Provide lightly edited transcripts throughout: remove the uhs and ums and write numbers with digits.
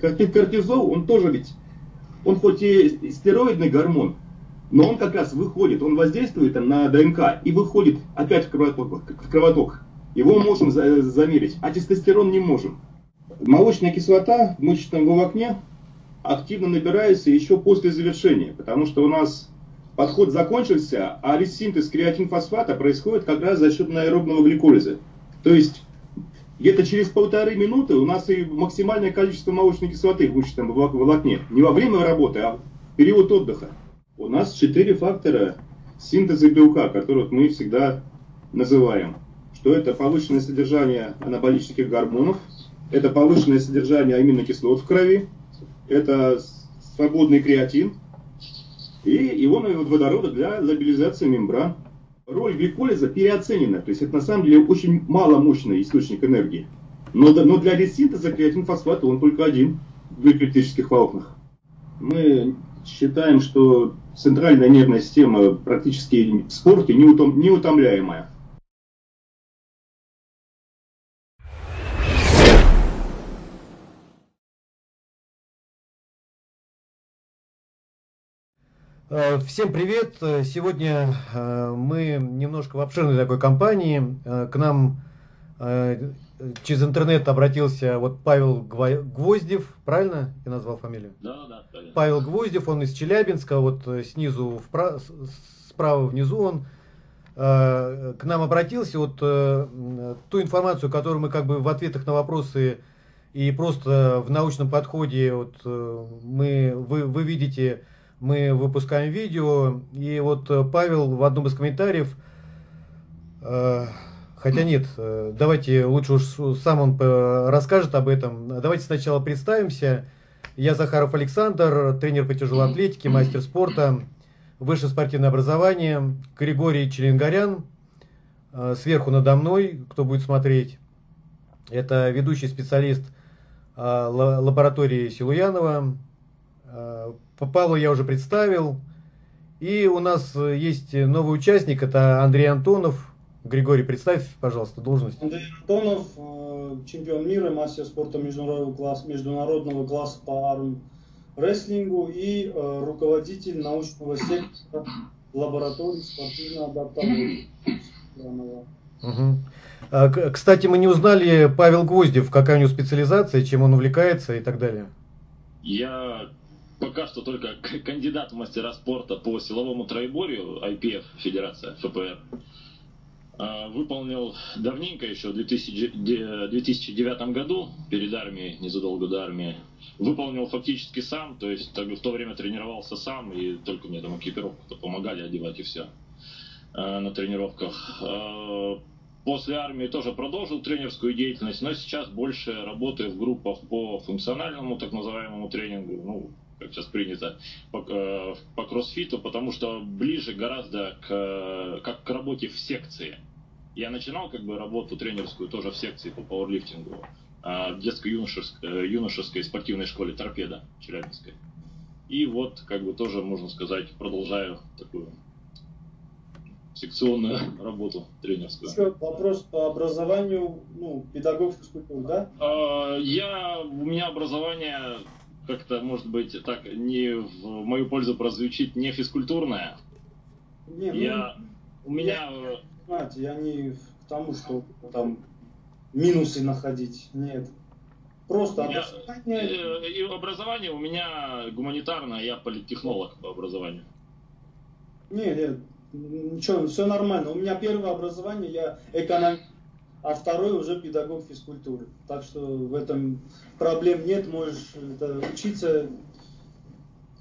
кортизол, он тоже ведь, он хоть и стероидный гормон, но он как раз выходит, он воздействует на ДНК и выходит опять в кровоток. Его можем замерить, а тестостерон не можем. Молочная кислота в мышечном волокне активно набирается еще после завершения, потому что у нас подход закончился, а весь синтез креатинфосфата происходит как раз за счет аэробного гликолиза. То есть где-то через 1,5 минуты у нас и максимальное количество молочной кислоты в мышечном волокне. Не во время работы, а в период отдыха. У нас 4 фактора синтеза белка, которых мы всегда называем. Что это повышенное содержание анаболических гормонов, это повышенное содержание аминокислот в крови, это свободный креатин и ионов водорода для лабилизации мембран. Роль гликолиза переоценена, то есть это на самом деле очень маломощный источник энергии. Но для ресинтеза креатинфосфата он только один в гликолитических волокнах. Мы считаем, что центральная нервная система практически в спорте неутомляемая. Всем привет! Сегодня мы немножко в обширной такой компании. К нам через интернет обратился вот Павел Гвоздев, правильно я назвал фамилию? Да, да, правильно. Павел Гвоздев, он из Челябинска, вот снизу справа внизу он к нам обратился. Вот ту информацию, которую мы как бы в ответах на вопросы и просто в научном подходе вот, вы видите. Мы выпускаем видео, и вот Павел в одном из комментариев, хотя нет, давайте лучше уж сам он расскажет об этом. Давайте сначала представимся. Я Захаров Александр, тренер по тяжелой атлетике, мастер спорта, высшее спортивное образование, Григорий Чилингарян, сверху надо мной, кто будет смотреть, это ведущий специалист лаборатории Селуянова. Павла я уже представил. И у нас есть новый участник, это Андрей Антонов. Григорий, представь, пожалуйста, должность. Андрей Антонов, чемпион мира, мастер спорта международного класса по армрестлингу и руководитель научного сектора лаборатории спортивной адаптологии. Кстати, мы не узнали, Павел Гвоздев, какая у него специализация, чем он увлекается и так далее. Я пока что только кандидат в мастера спорта по силовому троеборью, IPF, Федерация, ФПР. Выполнил давненько еще, в 2009 году, перед армией, незадолго до армии. Выполнил фактически сам, то есть в то время тренировался сам, и только мне там экипировку-то помогали одевать и все на тренировках. После армии тоже продолжил тренерскую деятельность, но сейчас больше работаю в группах по функциональному, так называемому тренингу, ну, как сейчас принято, по кроссфиту, потому что ближе гораздо к работе в секции. Я начинал как бы работу тренерскую тоже в секции по пауэрлифтингу в детско-юношеской спортивной школе «Торпедо» Челябинской. И вот как бы тоже, можно сказать, продолжаю такую секционную работу тренерскую. Еще вопрос по образованию, ну, педагог физкультуры, да? У меня образование как-то, может быть, так не в мою пользу прозвучит, не физкультурное. Не, знаете, я не к тому, что там минусы находить, нет. Просто образование у меня гуманитарное, я политтехнолог по образованию. Нет. Ничего, все нормально. У меня первое образование, я экономист, а второй уже педагог физкультуры. Так что в этом проблем нет, можешь учиться.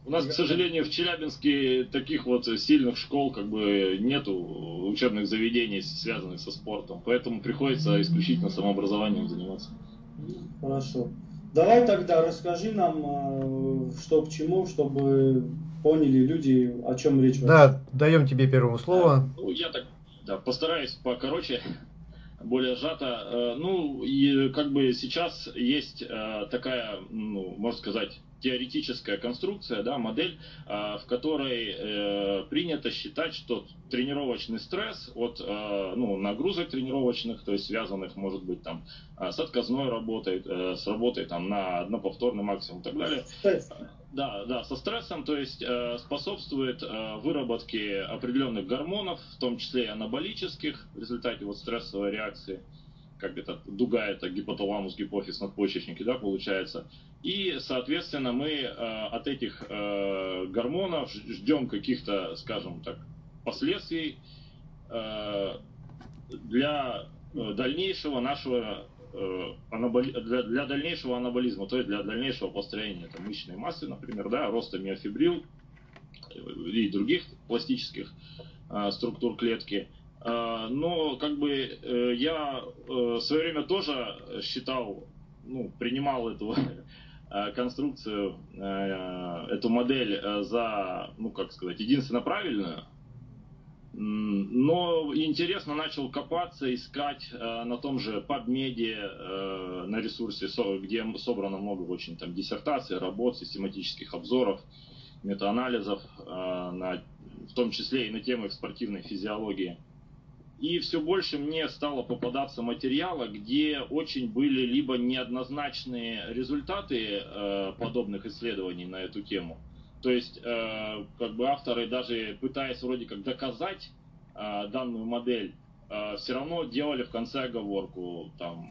У нас, к сожалению, в Челябинске таких вот сильных школ как бы нету, учебных заведений, связанных со спортом. Поэтому приходится исключительно самообразованием заниматься. Хорошо. Давай тогда расскажи нам, что к чему, чтобы поняли люди, о чем речь. Да, даем тебе первому слово. Я так постараюсь покороче. более сжато. Ну, и как бы сейчас есть такая, ну, можно сказать, теоретическая конструкция, да, модель, в которой принято считать, что тренировочный стресс от, ну, нагрузок тренировочных, то есть связанных, может быть, там, с отказной работой, с работой там на одноповторный максимум и так далее. Да, да, со стрессом, то есть способствует выработке определенных гормонов, в том числе и анаболических, в результате вот стрессовой реакции. Как это, дуга, это гипоталамус, гипофиз, надпочечники, да, получается. И, соответственно, мы от этих гормонов ждем каких-то, скажем так, последствий для дальнейшего нашего для дальнейшего анаболизма, то есть для дальнейшего построения там, мышечной массы, например, да, роста миофибрил и других пластических структур клетки. Но как бы я в свое время тоже считал, ну, принимал эту конструкцию, эту модель за, ну, как сказать, единственно правильную. Но интересно начал копаться, искать на том же PubMed, на ресурсе, где собрано много очень там диссертаций, работ, систематических обзоров, метаанализов, в том числе и на темы спортивной физиологии. И все больше мне стало попадаться материала, где очень были либо неоднозначные результаты подобных исследований на эту тему. То есть, как бы авторы, даже пытаясь вроде как доказать данную модель, все равно делали в конце оговорку, там,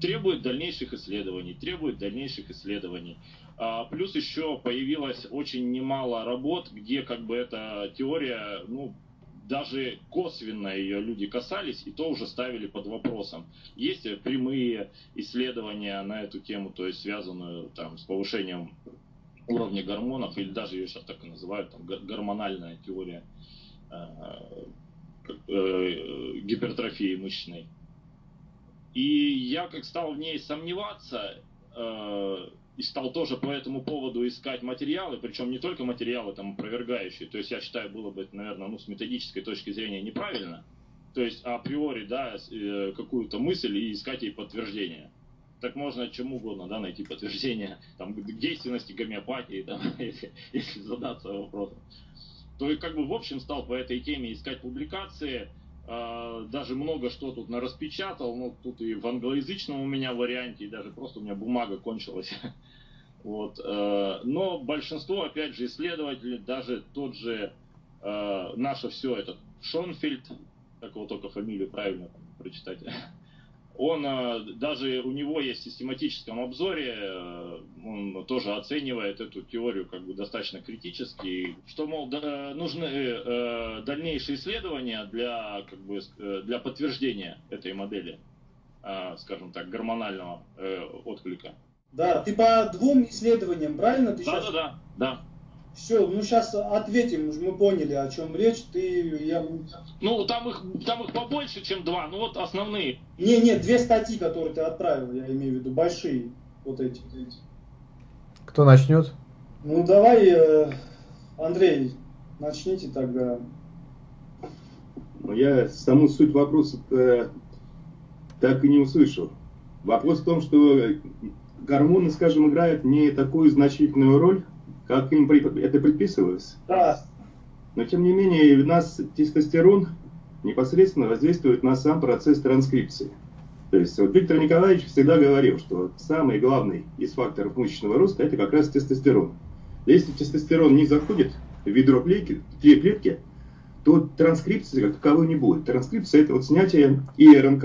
требует дальнейших исследований, требует дальнейших исследований. Плюс еще появилось очень немало работ, где как бы эта теория, ну, даже косвенно ее люди касались, и то уже ставили под вопросом. Есть прямые исследования на эту тему, то есть связанную там, с повышением уровня гормонов, или даже ее сейчас так и называют, там, гормональная теория гипертрофии мышечной. И я как стал в ней сомневаться, и стал тоже по этому поводу искать материалы, причем не только материалы там опровергающие, то есть я считаю, было бы это, наверное, ну, с методической точки зрения неправильно, то есть априори, да, какую-то мысль и искать ей подтверждение. Так можно чему угодно, да, найти подтверждение там, действенности гомеопатии, там, если задаться вопросом. То и как бы в общем стал по этой теме искать публикации, даже много что тут нараспечатал, ну тут и в англоязычном у меня варианте, и даже просто у меня бумага кончилась. Вот. Но большинство, опять же, исследователей, даже тот же наше все, этот Шонфельд, как его только фамилию правильно прочитать, он, даже у него есть в систематическом обзоре, он тоже оценивает эту теорию как бы достаточно критически, что, мол, нужны дальнейшие исследования для, как бы, для подтверждения этой модели, скажем так, гормонального отклика. Да, ты по двум исследованиям, правильно? Ты да, сейчас... да, да. Все, ну сейчас ответим, мы поняли, о чем речь. Я... Ну, там их побольше, чем два, ну вот основные. Не, две статьи, которые ты отправил, я имею в виду, большие, вот эти. Кто начнет? Ну давай, Андрей, начните тогда. Я саму суть вопроса так и не услышал. Вопрос в том, что гормоны, скажем, играют не такую значительную роль, как им это предписывалось. Да. Но тем не менее, у нас тестостерон непосредственно воздействует на сам процесс транскрипции. То есть вот Виктор Николаевич всегда говорил, что самый главный из факторов мышечного роста это как раз тестостерон. Если тестостерон не заходит в ядро клетки, то транскрипции как таковой не будет. Транскрипция это вот снятие и РНК,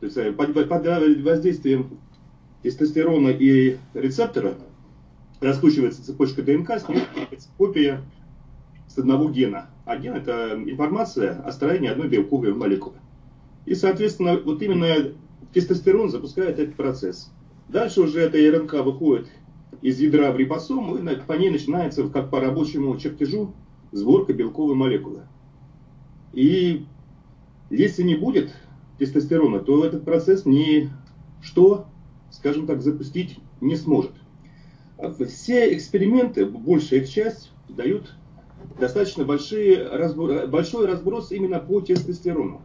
то есть под воздействием тестостерона и рецептора раскручивается цепочка ДНК, снимается копия с одного гена. А ген – это информация о строении одной белковой молекулы. И, соответственно, вот именно тестостерон запускает этот процесс. Дальше уже эта РНК выходит из ядра в рибосому, и по ней начинается, как по рабочему чертежу, сборка белковой молекулы. И если не будет тестостерона, то этот процесс ничто, скажем так, запустить не сможет. Все эксперименты, большая их часть, дают достаточно большой разброс именно по тестостерону.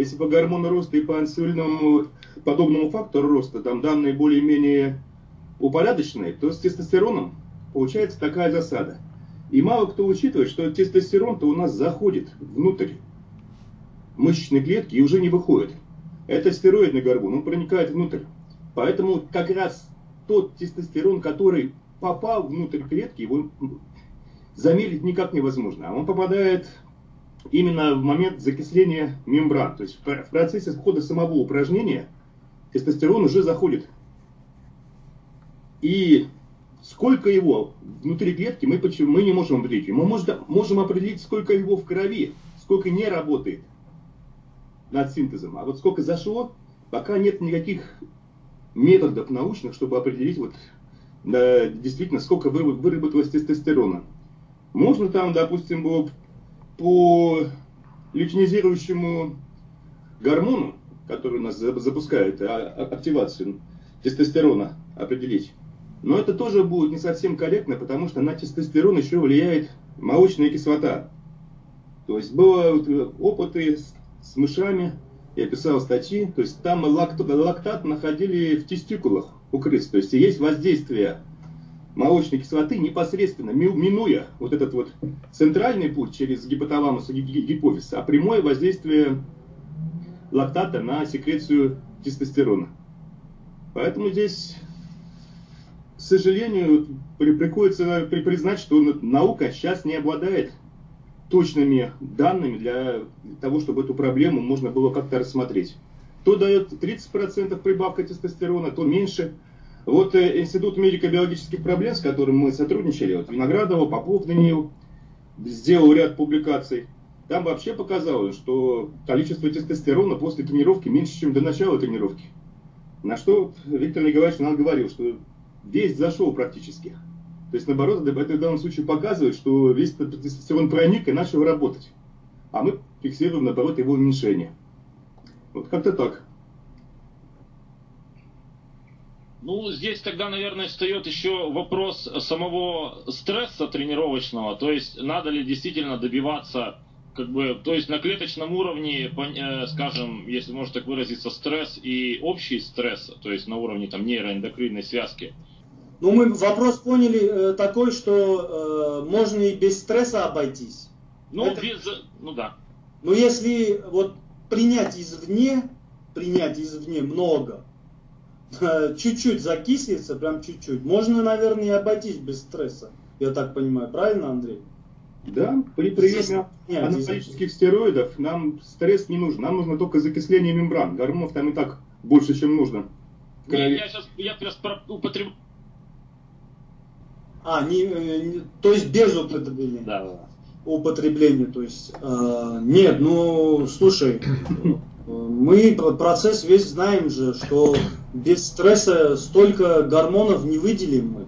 Если по гормону роста и по инсулинному подобному фактору роста, там данные более-менее упорядоченные, то с тестостероном получается такая засада. И мало кто учитывает, что тестостерон-то у нас заходит внутрь мышечной клетки и уже не выходит. Это стероидный гормон, он проникает внутрь. Поэтому как раз тот тестостерон, который попал внутрь клетки, его замерить никак невозможно. А он попадает именно в момент закисления мембран. То есть в процессе хода самого упражнения тестостерон уже заходит. И сколько его внутри клетки мы не можем определить. Мы можем определить, сколько его в крови, сколько не работает над синтезом. А вот сколько зашло, пока нет никаких методов научных, чтобы определить вот, да, действительно, сколько выработалось тестостерона. Можно там, допустим, было по лютинизирующему гормону, который у нас запускает активацию тестостерона, определить. Но это тоже будет не совсем корректно, потому что на тестостерон еще влияет молочная кислота. То есть были опыты с мышами, я писал статьи, то есть там лактат находили в тестикулах у крыс. То есть есть воздействие молочной кислоты непосредственно, минуя вот этот вот центральный путь через гипоталамус и гипофиз, а прямое воздействие лактата на секрецию тестостерона. Поэтому здесь, к сожалению, приходится признать, что наука сейчас не обладает точными данными для того, чтобы эту проблему можно было как-то рассмотреть. То дает 30% прибавка тестостерона, то меньше. Вот Институт медико-биологических проблем, с которым мы сотрудничали, вот Виноградова, Попов Даниил, сделал ряд публикаций. Там вообще показалось, что количество тестостерона после тренировки меньше, чем до начала тренировки. На что Виктор Николаевич нам говорил, что весь зашел практически. То есть, наоборот, это в данном случае показывает, что весь тестостерон проник и начал работать. А мы фиксируем, наоборот, его уменьшение. Вот как-то так. Ну, здесь тогда, наверное, встает еще вопрос самого стресса тренировочного. То есть, надо ли действительно добиваться, как бы, то есть, на клеточном уровне, скажем, если можно так выразиться, стресс и общий стресс, то есть, на уровне там нейроэндокринной связки. Ну, мы вопрос поняли такой, что можно и без стресса обойтись. Ну, это, без, ну да. Но если вот принять извне много, чуть-чуть закислиться, прям чуть-чуть, можно, наверное, и обойтись без стресса. Я так понимаю, правильно, Андрей? Да, при приеме анаболических стероидов нам стресс не нужен. Нам нужно только закисление мембран. Гормонов там и так больше, чем нужно. Я сейчас употребляю. То есть без употребления. Да. Употребление, то есть. Нет, ну, слушай, мы процесс весь знаем же, что без стресса столько гормонов не выделим мы.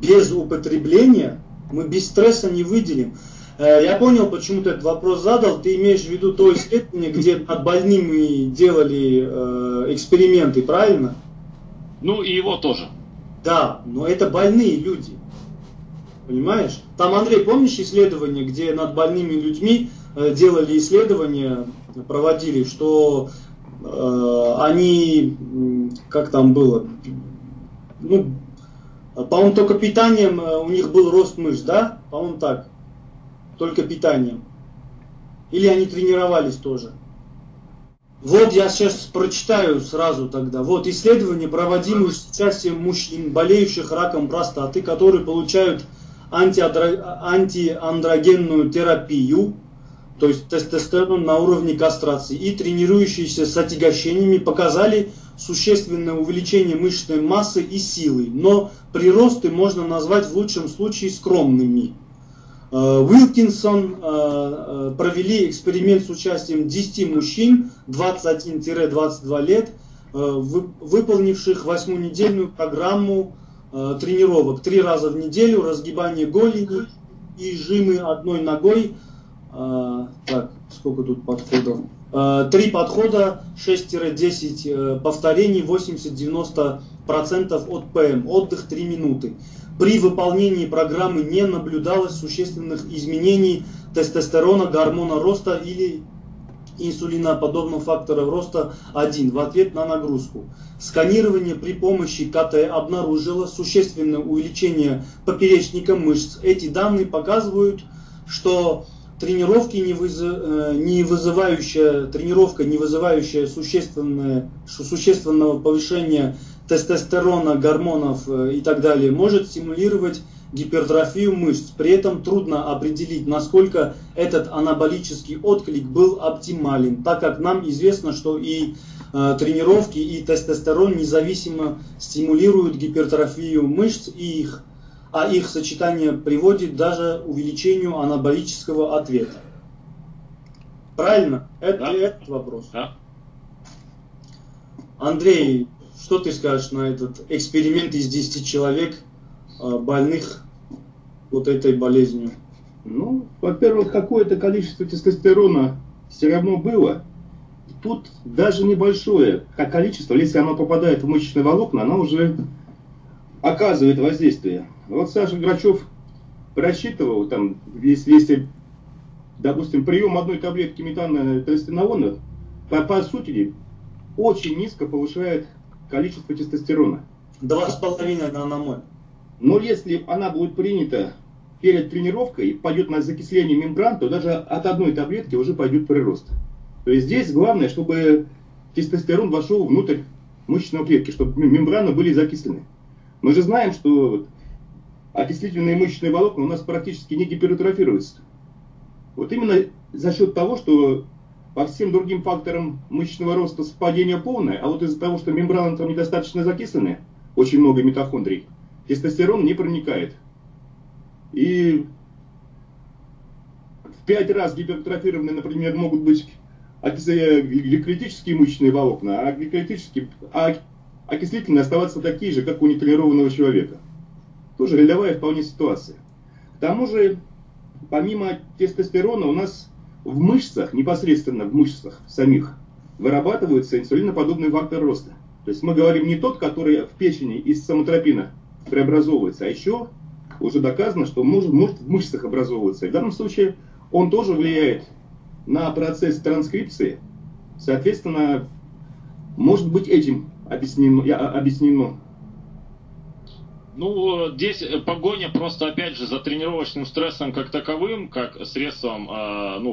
Без употребления мы без стресса не выделим. Я понял, почему ты этот вопрос задал. Ты имеешь в виду то исследование, где над больными делали эксперименты, правильно? Ну, и его тоже. Да, но это больные люди, понимаешь? Там, Андрей, помнишь исследование, где над больными людьми делали исследования, проводили, что они, как там было, ну, по-моему, только питанием у них был рост мышц, да? По-моему, так, только питанием. Или они тренировались тоже? Вот я сейчас прочитаю сразу тогда. Вот исследования, проводимые с участием мужчин, болеющих раком простаты, которые получают антиандрогенную терапию, то есть тестостерон на уровне кастрации, и тренирующиеся с отягощениями, показали существенное увеличение мышечной массы и силы. Но приросты можно назвать в лучшем случае скромными. Уилкинсон провели эксперимент с участием 10 мужчин 21-22 лет, выполнивших 8-недельную программу тренировок 3 раза в неделю, разгибание голени и жимы одной ногой. Так, сколько тут подходов? 3 подхода, 6-10 повторений, 80-90% от ПМ, отдых 3 минуты. При выполнении программы не наблюдалось существенных изменений тестостерона, гормона роста или инсулиноподобных факторов роста 1 в ответ на нагрузку. Сканирование при помощи КТ обнаружило существенное увеличение поперечника мышц. Эти данные показывают, что тренировка, не вызывающая существенного повышения тестостерона, гормонов и так далее, может стимулировать гипертрофию мышц. При этом трудно определить, насколько этот анаболический отклик был оптимален, так как нам известно, что и тренировки, и тестостерон независимо стимулируют гипертрофию мышц, и их сочетание приводит даже к увеличению анаболического ответа. Правильно? Это этот вопрос. Да. Андрей, что ты скажешь на этот эксперимент из 10 человек, больных вот этой болезнью? Ну, во-первых, какое-то количество тестостерона все равно было. Тут даже небольшое количество, если оно попадает в мышечные волокна, оно уже оказывает воздействие. Вот Саша Грачев просчитывал, там, если, допустим, прием одной таблетки метанотестеноона, по сути, очень низко повышает количество тестостерона. 2,5 на наномоль. Но если она будет принята перед тренировкой и пойдет на закисление мембран, то даже от одной таблетки уже пойдет прирост. То есть здесь главное, чтобы тестостерон вошел внутрь мышечной клетки, чтобы мембраны были закислены. Мы же знаем, что окислительные мышечные волокна у нас практически не гипертрофируются. Вот именно за счет того, что по всем другим факторам мышечного роста совпадение полное, а вот из-за того, что мембраны там недостаточно закислены, очень много митохондрий, тестостерон не проникает. И в 5 раз гипертрофированы, например, могут быть гликолитические мышечные волокна, а гликолитические, окислительные оставаться такие же, как у нетренированного человека. Тоже рядовая вполне ситуация. К тому же, помимо тестостерона, у нас в мышцах, непосредственно в мышцах самих, вырабатываются инсулиноподобные факторы роста. То есть мы говорим не тот, который в печени из самотропина преобразовывается, а еще уже доказано, что может в мышцах образовываться. И в данном случае он тоже влияет на процесс транскрипции. Соответственно, может быть этим объяснено. Ну, здесь погоня просто, опять же, за тренировочным стрессом как таковым, как средством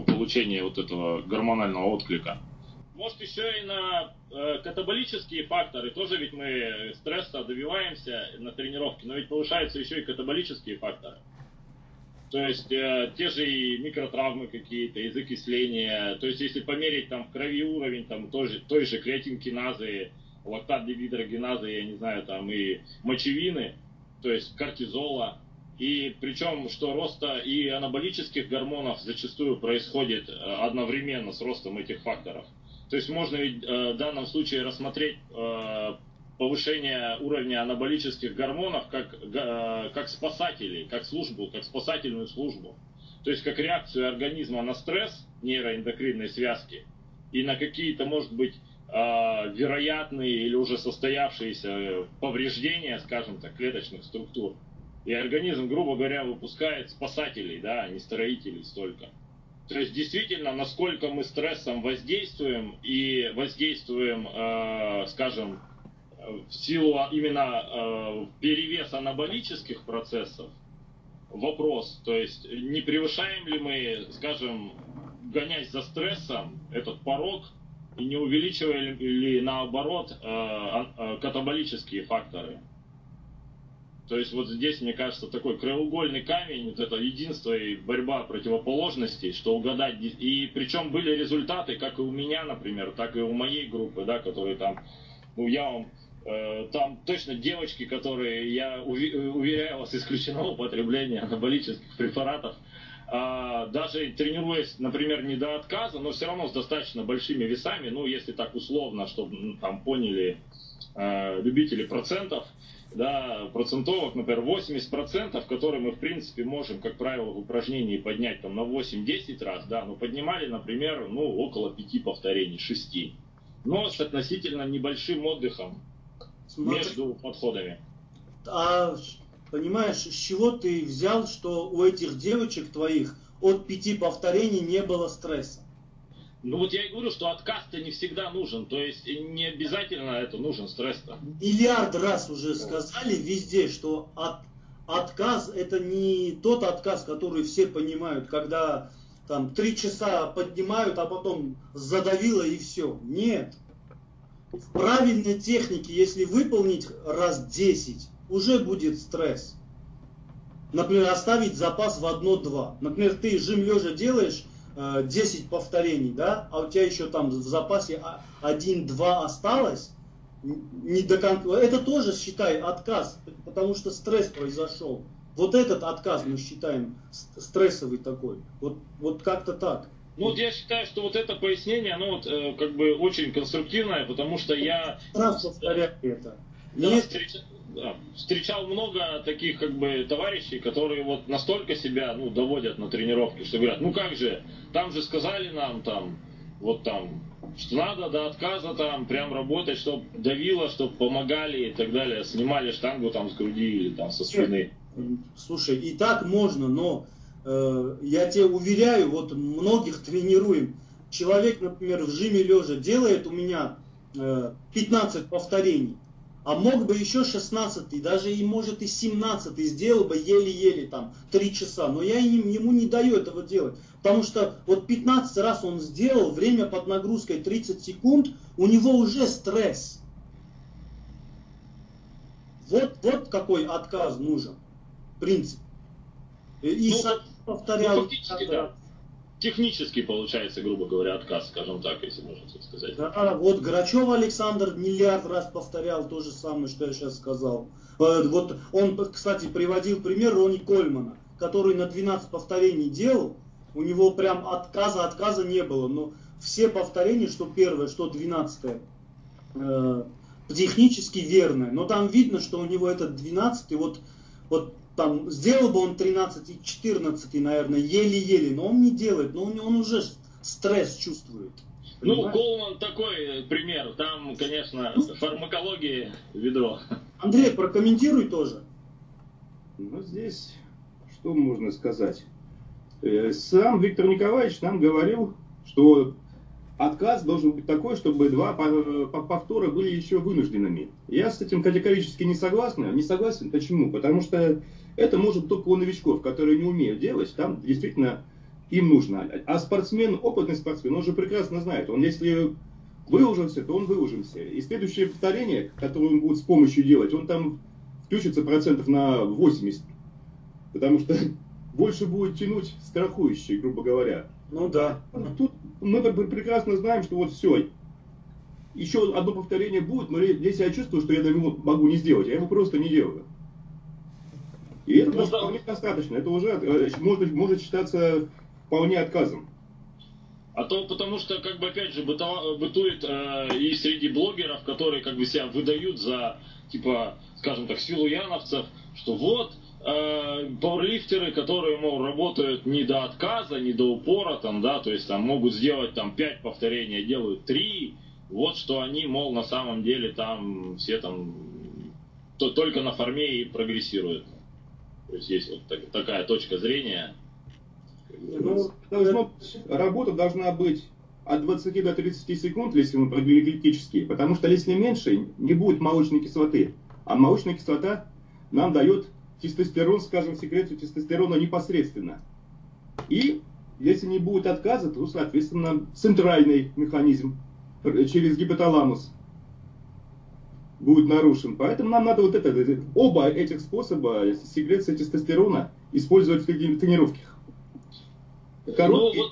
получения вот этого гормонального отклика. Может, еще и на катаболические факторы. Тоже ведь мы стресса добиваемся на тренировке, но ведь повышаются еще и катаболические факторы. То есть те же и микротравмы какие-то, и закисления. То есть если померить там в крови уровень там, той же креатинкиназы, лактат-дегидрогеназы, я не знаю, там и мочевины, то есть кортизола. И причем, что роста и анаболических гормонов зачастую происходит одновременно с ростом этих факторов. То есть можно ведь в данном случае рассмотреть повышение уровня анаболических гормонов как спасателей, как спасательную службу. То есть как реакцию организма на стресс нейроэндокринной связки и на какие-то, может быть, вероятные или уже состоявшиеся повреждения, скажем так, клеточных структур. И организм, грубо говоря, выпускает спасателей, да, а не строителей столько. То есть действительно, насколько мы стрессом воздействуем и воздействуем, скажем, в силу именно перевеса анаболических процессов, вопрос, то есть не превышаем ли мы, скажем, гонясь за стрессом, этот порог, и не увеличиваем ли наоборот катаболические факторы. То есть вот здесь, мне кажется, такой краеугольный камень, вот это единство и борьба противоположностей, что угадать. И причем были результаты, как и у меня, например, так и у моей группы, да, которые там, ну я вам, там точно девочки, которые, я уверяю вас, исключено употребление анаболических препаратов. Даже тренируясь, например, не до отказа, но все равно с достаточно большими весами, ну если так условно, чтобы там поняли любители процентов, да, процентовок, например, 80%, которые мы в принципе можем, как правило, в упражнении поднять там на 8-10 раз, да, но поднимали, например, ну около 5 повторений, 6, но с относительно небольшим отдыхом между подходами. Понимаешь, с чего ты взял, что у этих девочек твоих от 5 повторений не было стресса? Ну вот я и говорю, что отказ-то не всегда нужен, то есть не обязательно это нужен стресс-то. Миллиард раз уже сказали везде, что отказ это не тот отказ, который все понимают, когда там 3 часа поднимают, а потом задавило и все. Нет. В правильной технике, если выполнить раз 10, уже будет стресс. Например, оставить запас в 1-2. Например, ты жим лежа делаешь 10 повторений, да, а у тебя еще там в запасе 1-2 осталось, не до конца. Это тоже, считай, отказ, потому что стресс произошел. Вот этот отказ мы считаем стрессовый такой. Вот как-то так. Ну вот я считаю, что вот это пояснение, оно вот как бы очень конструктивное, потому что я встречал много таких как бы товарищей, которые вот настолько себя доводят на тренировке, что говорят, ну как же, там же сказали нам там, вот там, что надо до отказа там прям работать, чтобы давило, чтобы помогали и так далее, снимали штангу там с груди или там со спины. Слушай, и так можно, но я тебе уверяю, вот многих тренируем. Человек, например, в жиме лежа делает у меня 15 повторений, а мог бы еще 16, даже и может и 17 сделал бы еле-еле там 3 часа, но я ему не даю этого делать, потому что вот 15 раз он сделал, время под нагрузкой 30 секунд, у него уже стресс. Вот какой отказ нужен, в принципе. И повторял. Да. Технически получается, грубо говоря, отказ, скажем так, если можно так сказать. Да, вот Грачев Александр миллиард раз повторял то же самое, что я сейчас сказал. Вот он, кстати, приводил пример Рони Кольмана, который на 12 повторений делал, у него прям отказа не было, но все повторения, что первое, что 12-е, технически верное, но там видно, что у него этот 12-й, вот там сделал бы он 13 и 14, наверное, еле-еле, но он не делает, но он уже стресс чувствует. Понимаешь? Ну, Колман такой пример, там, конечно, фармакологии ведро. Андрей, прокомментируй тоже. Ну, здесь что можно сказать? Сам Виктор Николаевич нам говорил, что отказ должен быть такой, чтобы 2 повтора были еще вынужденными. Я с этим категорически не согласен. Почему? Потому что это может только у новичков, которые не умеют делать, там действительно им нужно. А спортсмен, опытный спортсмен, он же прекрасно знает. Он если выложился, то он выложился. И следующее повторение, которое он будет с помощью делать, он там включится процентов на 80. Потому что больше будет тянуть страхующий, грубо говоря. Ну да. Тут мы прекрасно знаем, что вот все, еще одно повторение будет, но если я чувствую, что я его могу не сделать, я его просто не делаю. И это вполне достаточно, это уже может считаться вполне отказом. А то потому что, как бы опять же, бытует и среди блогеров, которые как бы себя выдают за, типа, скажем так, селуяновцев, что вот, пауэрлифтеры, которые, мол, работают не до отказа, не до упора, там, да, то есть там могут сделать там 5 повторений, а делают 3, вот что они, мол, на самом деле там все там только на форме и прогрессируют. То есть есть вот такая точка зрения. Ну, работа должна быть от 20 до 30 секунд, если мы прогликемические, потому что если меньше, не будет молочной кислоты, а молочная кислота нам дает тестостерон, скажем, секрецию тестостерона непосредственно. И если не будет отказа, то, соответственно, центральный механизм через гипоталамус будет нарушен. Поэтому нам надо вот это, оба этих способа секреции тестостерона использовать в тренировках. Короткие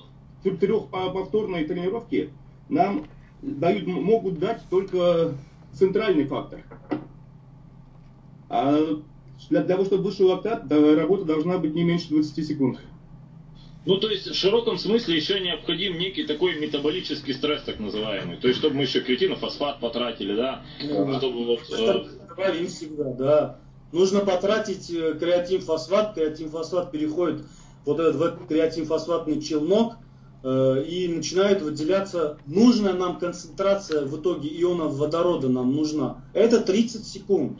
трехповторные тренировки нам могут дать только центральный фактор. А для того, чтобы вышел лактат, работа должна быть не меньше 20 секунд. Ну, то есть, в широком смысле еще необходим некий такой метаболический стресс, так называемый. То есть, чтобы мы еще креатинофосфат потратили, да? Чтобы вот... Говорим всегда, да. Нужно потратить креатинфосфат. Креатинфосфат переходит вот этот, в этот креатинфосфатный челнок, и начинает выделяться нужная нам концентрация в итоге ионов водорода нам нужна. Это 30 секунд.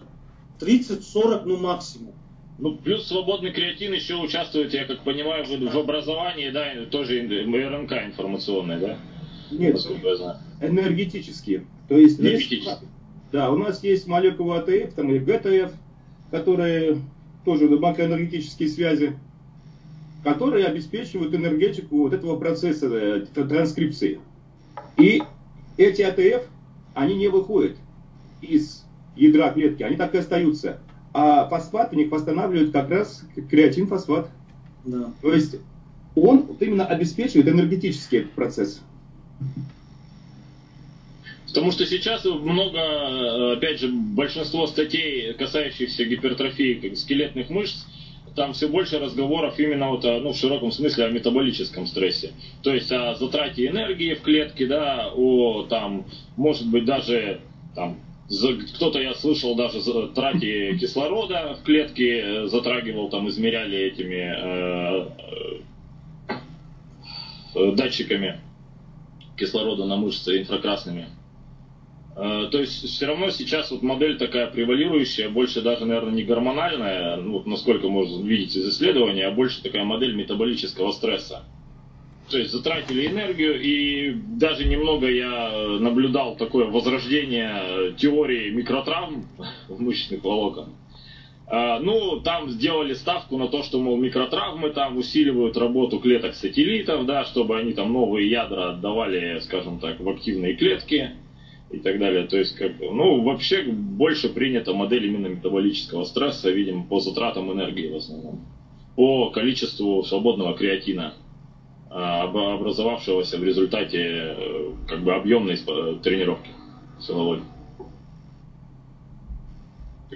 30-40, ну максимум. Ну, плюс свободный креатин еще участвует, я как понимаю, в образовании, да, тоже РНК информационная, да? Нет, энергетические. То есть энергетические. Да, у нас есть молекулы АТФ там, и ГТФ, которые тоже макроэнергетические связи, которые обеспечивают энергетику вот этого процесса транскрипции. И эти АТФ, они не выходят из ядра клетки, они так и остаются. А фосфат у них восстанавливает как раз креатинфосфат. Да. То есть он вот именно обеспечивает энергетический процесс. Потому что сейчас много, опять же, большинство статей, касающихся гипертрофии скелетных мышц, там все больше разговоров именно вот о, ну, в широком смысле о метаболическом стрессе. То есть о затрате энергии в клетке, да, о там, может быть, даже там, кто-то, я слышал, даже трате кислорода в клетке затрагивал, там измеряли этими датчиками кислорода на мышцы инфракрасными. То есть все равно сейчас вот модель такая превалирующая, больше даже, наверное, не гормональная, ну, насколько можно видеть из исследования, а больше такая модель метаболического стресса. То есть затратили энергию, и даже немного я наблюдал такое возрождение теории микротравм в мышечных волокон. Ну, там сделали ставку на то, что, мол, микротравмы там усиливают работу клеток-сателлитов, да, чтобы они там новые ядра отдавали, скажем так, в активные клетки и так далее. То есть, как, ну, вообще больше принята модель именно метаболического стресса, видимо, по затратам энергии в основном, по количеству свободного креатина, образовавшегося в результате как бы объемной тренировки силовой.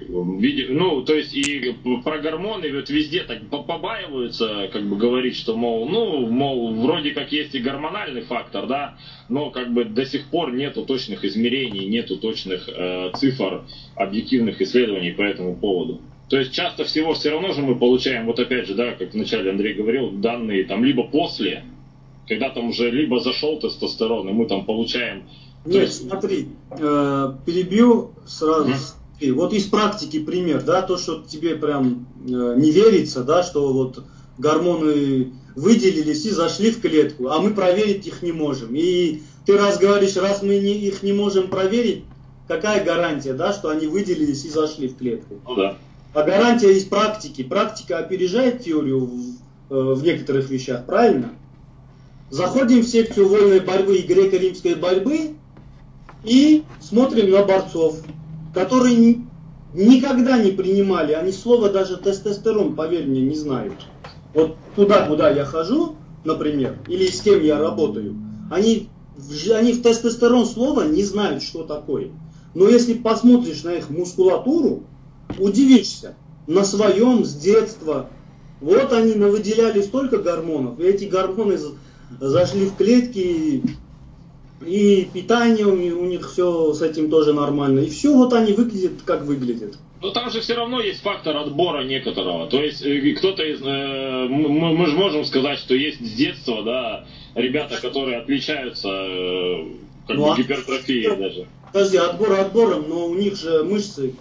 Ну, то есть и про гормоны вот везде так побаиваются, как бы говорить, что, мол, ну, мол, вроде как есть и гормональный фактор, да, но как бы до сих пор нету точных измерений, нету точных цифр, объективных исследований по этому поводу. То есть часто всего все равно же мы получаем, вот опять же, да, как вначале Андрей говорил, данные там либо после, когда там уже либо зашел тестостерон, и мы там получаем... Нет, есть... смотри, перебью сразу... Вот из практики пример, да, то, что тебе прям не верится, да, что вот гормоны выделились и зашли в клетку, а мы проверить их не можем. И ты раз говоришь, раз мы их не можем проверить, какая гарантия, да, что они выделились и зашли в клетку? Ну, да. А гарантия из практики. Практика опережает теорию в некоторых вещах, правильно? Заходим в секцию вольной борьбы и греко-римской борьбы и смотрим на борцов, которые никогда не принимали, они слово даже тестостерон, поверь мне, не знают. Вот туда, куда я хожу, например, или с кем я работаю, они в тестостерон слово не знают, что такое. Но если посмотришь на их мускулатуру, удивишься. На своем, с детства, вот они выделяли столько гормонов, и эти гормоны зашли в клетки. И питание у них все с этим тоже нормально. И все, вот они выглядят, как выглядят. Но там же все равно есть фактор отбора некоторого. То есть кто-то из... мы же можем сказать, что есть с детства, да, ребята, которые отличаются как бы гипертрофией даже. Подожди, отбор отбором, но у них же мышцы...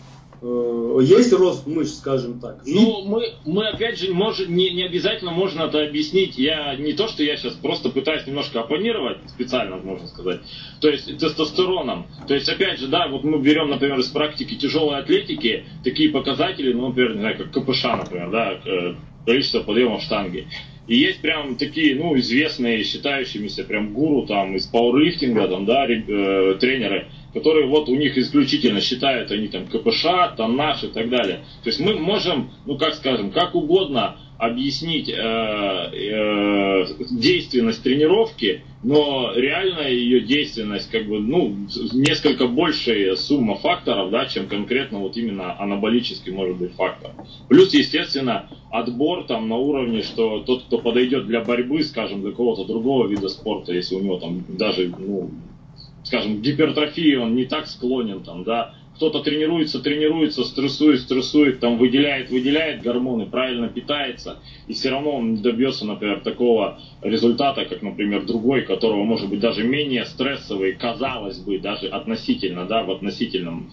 Есть рост мышц, скажем так. Ну, мы опять же, может, не обязательно можно это объяснить. Я не то, что я сейчас просто пытаюсь немножко оппонировать, специально, можно сказать, то есть тестостероном. То есть, опять же, да, вот мы берем, например, из практики тяжелой атлетики такие показатели, ну, например, не знаю, как КПШ, например, да, количество подъемов штанги. И есть прям такие, ну, известные, считающимися прям гуру там из пауэрлифтинга, там, да, тренеры, которые вот у них исключительно считают они там КПШ, тоннаж и так далее. То есть мы можем, ну как скажем, как угодно объяснить действенность тренировки, но реально ее действенность как бы, ну, несколько большая сумма факторов, да, чем конкретно вот именно анаболический может быть фактор. Плюс, естественно, отбор там на уровне, что тот, кто подойдет для борьбы, скажем, для какого-то другого вида спорта, если у него там даже, ну, скажем, к гипертрофии он не так склонен, там, да, кто-то тренируется, стрессует, там, выделяет гормоны, правильно питается, и все равно он добьется, например, такого результата, как, например, другой, которого, может быть, даже менее стрессовый, казалось бы, даже относительно, да, в относительном,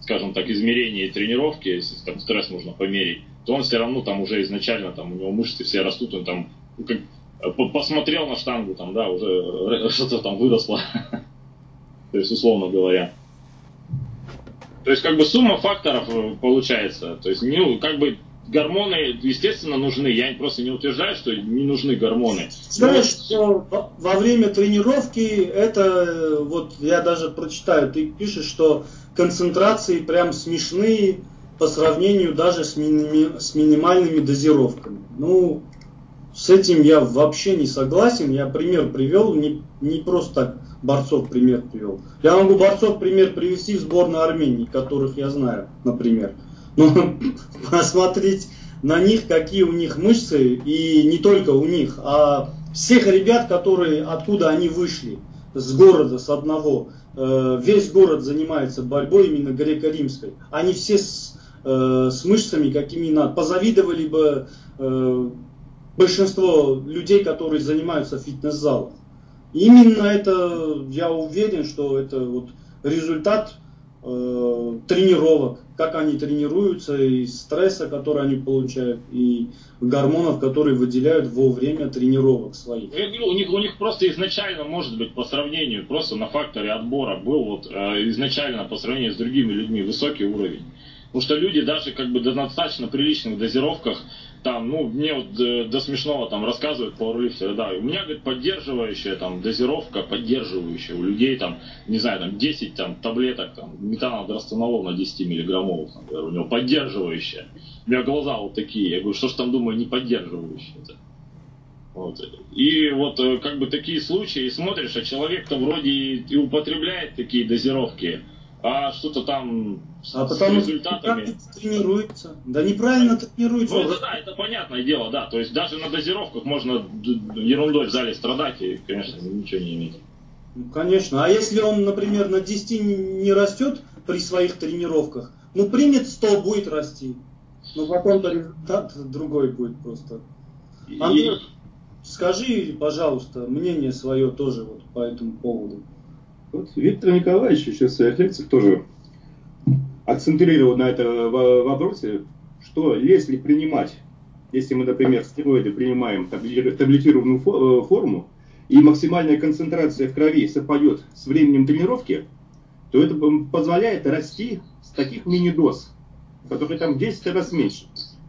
скажем так, измерении тренировки, если там стресс можно померить, то он все равно там уже изначально, там, у него мышцы все растут, он там, посмотрел на штангу, там, да, уже что-то там выросло. То есть, условно говоря. То есть, как бы сумма факторов получается. То есть, ну, как бы гормоны, естественно, нужны. Я просто не утверждаю, что не нужны гормоны. Знаешь, но... во время тренировки это, вот я даже прочитаю, ты пишешь, что концентрации прям смешные по сравнению даже с минимальными дозировками. Ну, с этим я вообще не согласен. Я пример привел, не просто так борцов пример привел. Я могу борцов пример привести в сборную Армении, которых я знаю, например. Но посмотреть на них, какие у них мышцы, и не только у них, а всех ребят, которые, откуда они вышли, с города, с одного. Весь город занимается борьбой именно греко-римской. Они все с мышцами, какими надо. Позавидовали бы большинство людей, которые занимаются фитнес-залом. Именно это, я уверен, что это вот результат тренировок, как они тренируются, и стресса, который они получают, и гормонов, которые выделяют во время тренировок своих. Я говорю, у них просто изначально, может быть, по сравнению, просто на факторе отбора был вот изначально по сравнению с другими людьми высокий уровень. Потому что люди даже как бы на достаточно приличных дозировках, там, ну, мне вот до смешного там рассказывают пауэрлифтеры, да, у меня, говорит, поддерживающая там дозировка, поддерживающая у людей там, не знаю, там 10 там, таблеток, там, метанодростенолол на 10 миллиграммов, у него поддерживающая. У меня глаза вот такие, я говорю, что ж там, думаю, не поддерживающая-то. Вот. И вот как бы такие случаи, смотришь, а человек-то вроде и употребляет такие дозировки, а что-то там с результатами. Тренируется. Да неправильно тренируется. Ну, да, это понятное дело, да. То есть даже на дозировках можно ерундой в зале страдать и, конечно, ничего не иметь. Ну, конечно. А если он, например, на 10 не растет при своих тренировках, ну, примет 100, будет расти. Но потом-то результат другой будет просто. Андрей, скажи, пожалуйста, мнение свое тоже вот по этому поводу. Вот Виктор Николаевич еще в своих лекциях тоже акцентрировал на этом вопросе, что если принимать, если мы, например, стероиды принимаем таблетированную форму, и максимальная концентрация в крови совпадет с временем тренировки, то это позволяет расти с таких мини-доз, которые там в 10 раз меньше.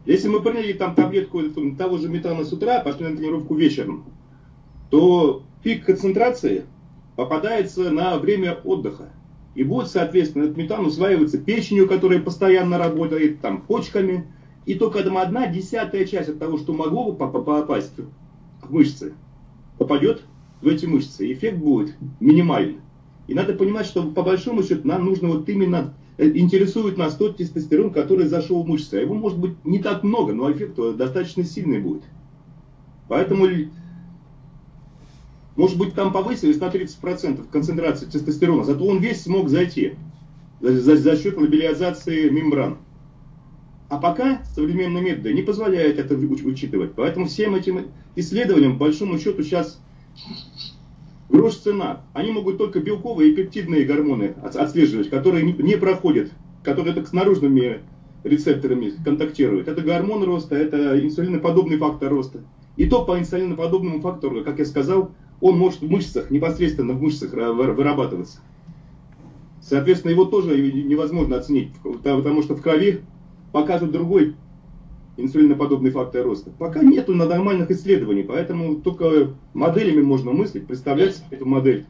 Если мы приняли там таблетку того же метана с утра, пошли на тренировку вечером, то пик концентрации попадается на время отдыха. И будет, соответственно, этот метан усваиваться печенью, которая постоянно работает, там, почками. И только 1/10 часть от того, что могло бы попасть в мышцы, попадет в эти мышцы. Эффект будет минимальный. И надо понимать, что по большому счету нам нужно вот именно... Интересует нас тот тестостерон, который зашел в мышцы. А его может быть не так много, но эффект достаточно сильный будет. Поэтому... Может быть, там повысилось на 30% концентрации тестостерона, зато он весь смог зайти за счет лабилизации мембран. А пока современные методы не позволяют это учитывать. Поэтому всем этим исследованиям, по большому счету, сейчас грош цена. Они могут только белковые и пептидные гормоны отслеживать, которые не проходят, которые так с наружными рецепторами контактируют. Это гормон роста, это инсулиноподобный фактор роста. И то по инсулиноподобному фактору, как я сказал, он может в мышцах, непосредственно в мышцах вырабатываться. Соответственно, его тоже невозможно оценить, потому что в крови покажут другой инсулиноподобный фактор роста. Пока нету на нормальных исследований, поэтому только моделями можно мыслить, представлять эту модель.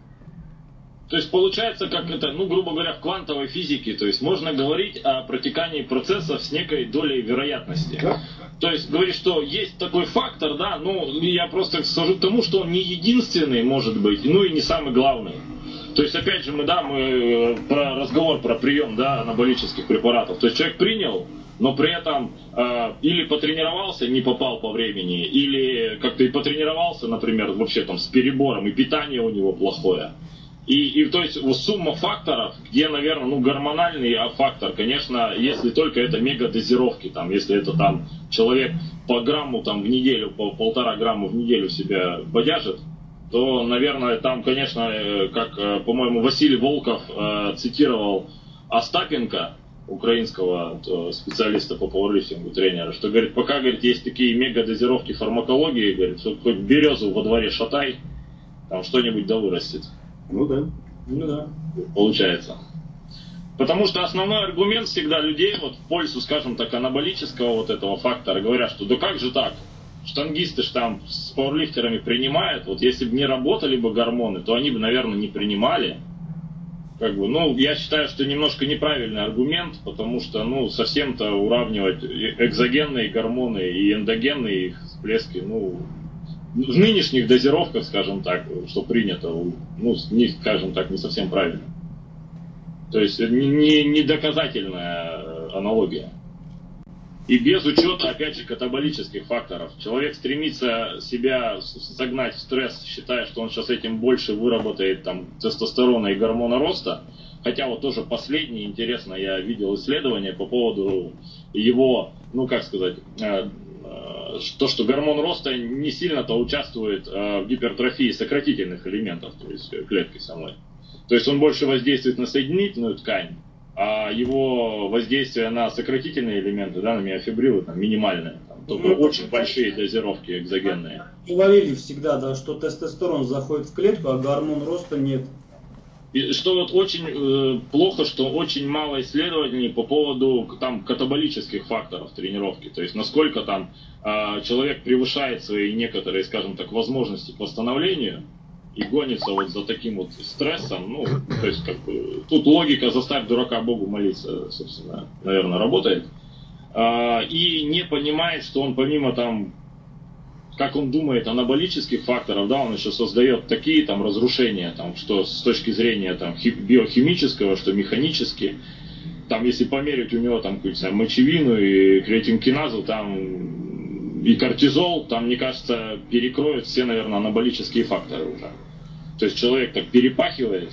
То есть получается, как это, ну, грубо говоря, в квантовой физике, то есть можно говорить о протекании процессов с некой долей вероятности. Да? То есть говорит, что есть такой фактор, да, но я просто скажу к тому, что он не единственный, может быть, ну и не самый главный. То есть опять же мы про разговор про прием, да, анаболических препаратов. То есть человек принял, но при этом или потренировался, не попал по времени, или как-то и потренировался, например, вообще там с перебором, и питание у него плохое. И то есть сумма факторов, где, наверное, ну, гормональный фактор, конечно, если только это мегадозировки, там, если это там человек по грамму там, в неделю, по 1,5 грамма в неделю себя бодяжит, то, наверное, там, конечно, как, по-моему, Василий Волков цитировал Остапенко, украинского специалиста по пауэрлифтингу, тренера, что, говорит, пока, говорит, есть такие мегадозировки фармакологии, говорит, что хоть березу во дворе шатай, там что-нибудь да вырастет. Ну да. Ну да. Получается. Потому что основной аргумент всегда людей вот в пользу, скажем так, анаболического вот этого фактора, говорят, что да как же так, штангисты ж там с пауэрлифтерами принимают, вот если бы не работали бы гормоны, то они бы, наверное, не принимали. Как бы, ну, я считаю, что немножко неправильный аргумент, потому что, ну, совсем-то уравнивать экзогенные гормоны и эндогенные их всплески, ну, в нынешних дозировках, скажем так, что принято, ну, не, скажем так, не совсем правильно. То есть, недоказательная аналогия. И без учета, опять же, катаболических факторов. Человек стремится себя загнать в стресс, считая, что он сейчас этим больше выработает там, тестостерона и гормона роста. Хотя вот тоже последнее, интересно, я видел исследование по поводу его, ну как сказать, то, что гормон роста не сильно-то участвует в гипертрофии сократительных элементов, то есть клетки самой. То есть он больше воздействует на соединительную ткань. А его воздействие на сократительные элементы, да, на миофибрилы там минимальное, там, только очень большие дозировки экзогенные. Говорили всегда, да, что тестостерон заходит в клетку, а гормон роста нет. И что вот очень плохо, что очень мало исследований по поводу там катаболических факторов тренировки, то есть насколько там человек превышает свои некоторые, скажем так, возможности к восстановлению. И гонится вот за таким вот стрессом, ну, то есть, как бы, тут логика «заставь дурака Богу молиться», собственно, наверное, работает. И не понимает, что он помимо там, как он думает, анаболических факторов, да, он еще создает такие там разрушения, там, что с точки зрения там, биохимического, что механически. Там, если померить у него там какую-то мочевину и креатинкиназу, там... И кортизол, там, мне кажется, перекроет все, наверное, анаболические факторы уже. То есть человек так перепахивает,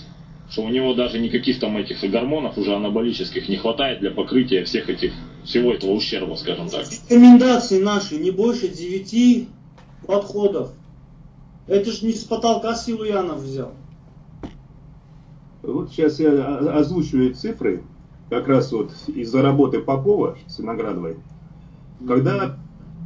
что у него даже никаких там этих гормонов уже анаболических не хватает для покрытия всех этих, всего этого ущерба, скажем так. Рекомендации наши не больше 9 подходов. Это же не с потолка Селуянов взял. Вот сейчас я озвучиваю цифры, как раз вот из-за работы Попова с Виноградовой. Когда...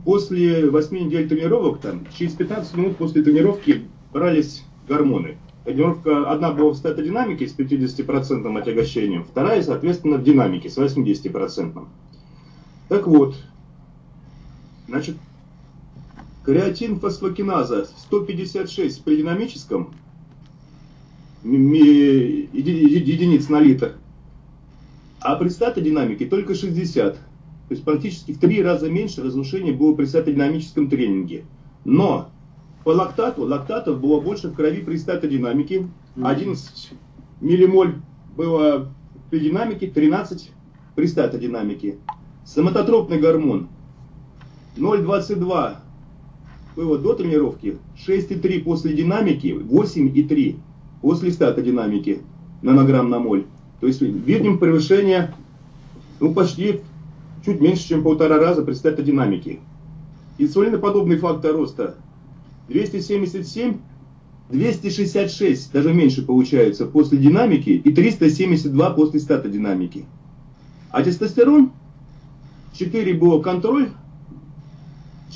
После 8 недель тренировок, там, через 15 минут после тренировки брались гормоны. Тренировка одна была в статодинамике с 50% отягощением, вторая, соответственно, в динамике с 80%. Так вот, значит, креатинфосфокиназа 156 при динамическом единиц на литр, а при статодинамике только 60. То есть практически в 3 раза меньше разрушений было при статодинамическом тренинге. Но по лактату, лактатов было больше в крови при статодинамике. 11 миллимоль было при динамике, 13 при статодинамике. Соматотропный гормон 0,22 было до тренировки, 6,3 после динамики, 8,3 после статодинамики нанограмм на моль. То есть видим превышение, ну, почти... чуть меньше, чем 1,5 раза при статодинамике. Инсулиноподобный фактор роста 277, 266, даже меньше получается, после динамики и 372 после статодинамики. А тестостерон 4 было контроль,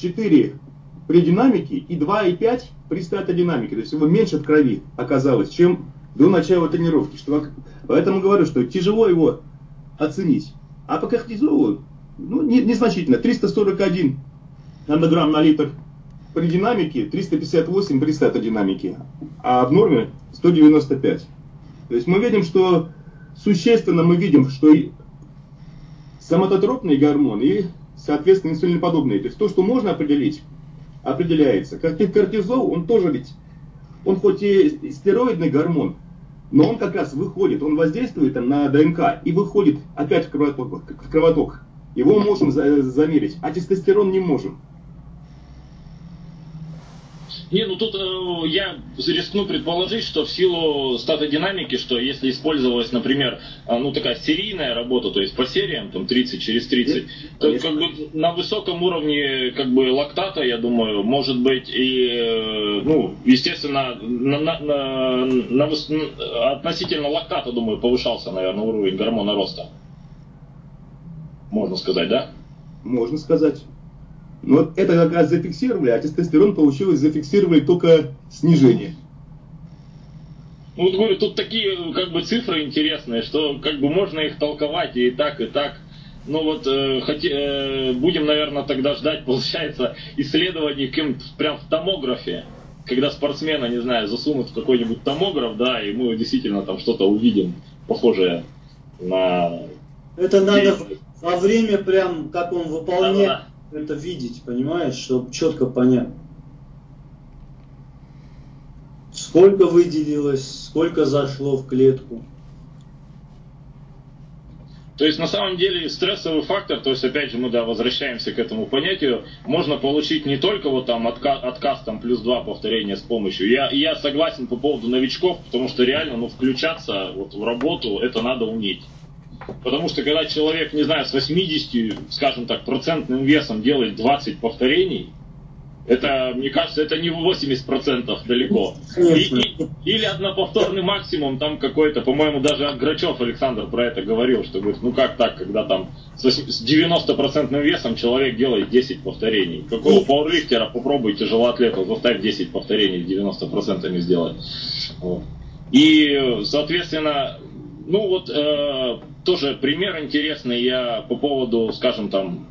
4 при динамике и 2,5 при статодинамике. То есть его меньше в крови оказалось, чем до начала тренировки. Поэтому говорю, что тяжело его оценить. А по кортизолу, ну, незначительно. 341 нанограмм на литр при динамике, 358 при статодинамике, а в норме 195. То есть мы видим, что существенно мы видим, что и соматотропные гормоны, и, соответственно, инсулиноподобные. То есть то, что можно определить, определяется. Как и кортизол, он тоже ведь, он хоть и стероидный гормон, но он как раз выходит, он воздействует там, на ДНК и выходит опять в кровоток. Его можем замерить, а тестостерон не можем. Не, ну тут я рискну предположить, что в силу статодинамики, что если использовалась, например, ну такая серийная работа, то есть по сериям, там 30 через 30, то как бы на высоком уровне как бы лактата, я думаю, может быть и, ну, естественно, относительно лактата, думаю, повышался, наверное, уровень гормона роста. Можно сказать, да? Можно сказать. Но вот это как раз зафиксировали, а тестостерон получилось зафиксировали только снижение. Ну, вот говорю, тут такие как бы цифры интересные, что как бы можно их толковать и так, и так. Ну вот будем, наверное, тогда ждать, получается, исследований каким-то прям в томографе, когда спортсмена, не знаю, засунут в какой-нибудь томограф, да, и мы действительно там что-то увидим похожее на... Это надо во время прям, как он выполняет, это видеть, понимаешь, чтобы четко понятно. Сколько выделилось, сколько зашло в клетку. То есть на самом деле стрессовый фактор, то есть опять же мы возвращаемся к этому понятию, можно получить не только вот там отказ там, +2 повторения с помощью. Я согласен по поводу новичков, потому что реально включаться вот в работу это надо уметь. Потому что когда человек, не знаю, с 80, скажем так, процентным весом делает 20 повторений, это, мне кажется, это не 80% далеко. Или одноповторный максимум, там какой-то, по-моему, даже Грачев Александр про это говорил, что говорит, ну как так, когда там с 90% весом человек делает 10 повторений. Какого пауэрлифтера попробуй тяжелоатлета, заставь 10 повторений 90% сделать. Вот. И, соответственно, ну вот тоже пример интересный я по поводу, скажем там,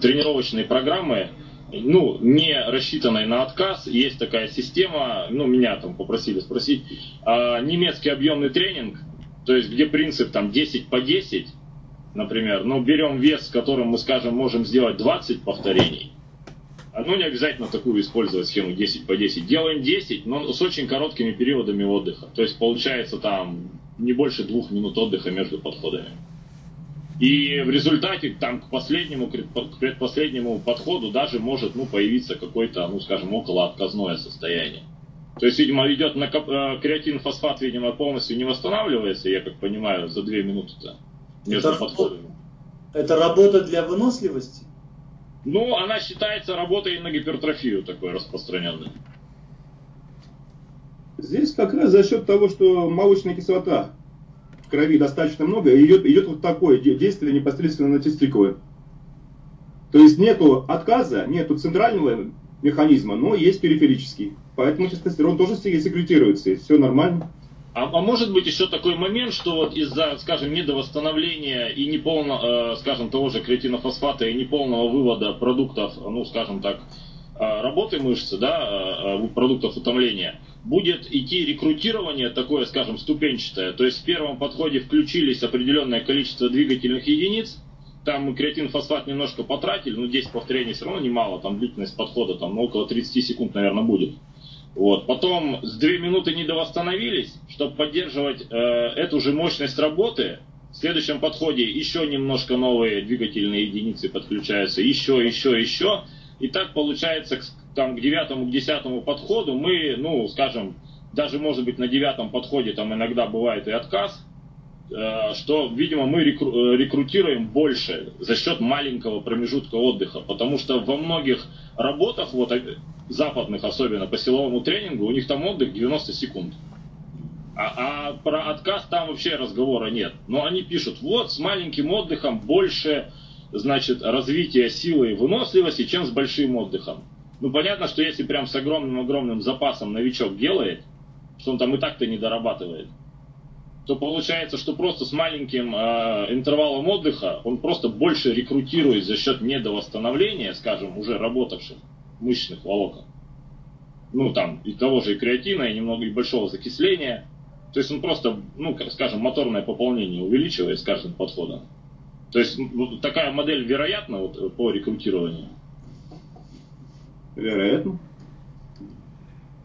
тренировочной программы, ну, не рассчитанной на отказ, есть такая система, ну, меня там попросили спросить, немецкий объемный тренинг, то есть, где принцип там 10 по 10, например, но берем вес, с которым мы, скажем, можем сделать 20 повторений, ну, не обязательно такую использовать схему 10 по 10, делаем 10, но с очень короткими периодами отдыха, то есть, получается там не больше 2 минут отдыха между подходами. И в результате там к последнему, к предпоследнему подходу даже может появиться какое-то, ну скажем, околоотказное состояние. То есть, видимо, идет креатин-фосфат, видимо, полностью не восстанавливается, я как понимаю, за 2 минуты-то между подходами. Это работа для выносливости? Ну, она считается работой на гипертрофию такой распространенной. Здесь как раз за счет того, что молочная кислота в крови достаточно много, и идет вот такое действие непосредственно на тестикулы. То есть нету отказа, нету центрального механизма, но есть периферический. Поэтому тестостерон тоже секретируется, и все нормально. А может быть еще такой момент, что вот из-за, скажем, недовосстановления и неполного, скажем, того же креатинофосфата и неполного вывода продуктов, ну, скажем так, работы мышцы, да, продуктов утомления, будет идти рекрутирование такое, скажем, ступенчатое. То есть в первом подходе включились определенное количество двигательных единиц, там мы креатин-фосфат немножко потратили, но 10 повторений все равно немало, там длительность подхода там, около 30 секунд, наверное, будет. Вот. Потом с 2 минуты недовосстановились, чтобы поддерживать эту же мощность работы. В следующем подходе еще немножко новые двигательные единицы подключаются, еще. И так получается, там, к 9-10 подходу мы, ну, скажем, даже, может быть, на 9 подходе там иногда бывает и отказ, что, видимо, мы рекрутируем больше за счет маленького промежутка отдыха. Потому что во многих работах, вот, западных особенно, по силовому тренингу, у них там отдых 90 секунд. А про отказ там вообще разговора нет. Но они пишут, вот, с маленьким отдыхом больше... значит, развитие силы и выносливости, чем с большим отдыхом. Ну, понятно, что если прям с огромным-огромным запасом новичок делает, что он там и так-то не дорабатывает, то получается, что просто с маленьким интервалом отдыха он просто больше рекрутирует за счет недовосстановления, скажем, уже работавших мышечных волокон. Ну, там, и того же и креатина, и немного и большого закисления. То есть он просто, ну, скажем, моторное пополнение увеличивает с каждым подходом. То есть такая модель вероятна вот, по рекрутированию? Вероятно.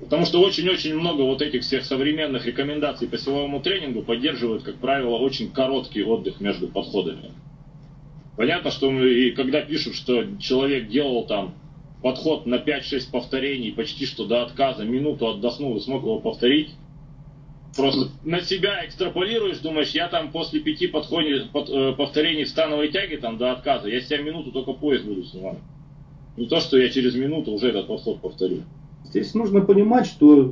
Потому что очень-очень много вот этих всех современных рекомендаций по силовому тренингу поддерживают, как правило, очень короткий отдых между подходами. Понятно, что и когда пишут, что человек делал там подход на 5-6 повторений, почти что до отказа, минуту отдохнул и смог его повторить, просто на себя экстраполируешь, думаешь, я там после 5 повторений в становой тяге там, до отказа, я себя минуту только пояс буду снимать. Не то, что я через минуту уже этот подход повторю. Здесь нужно понимать, что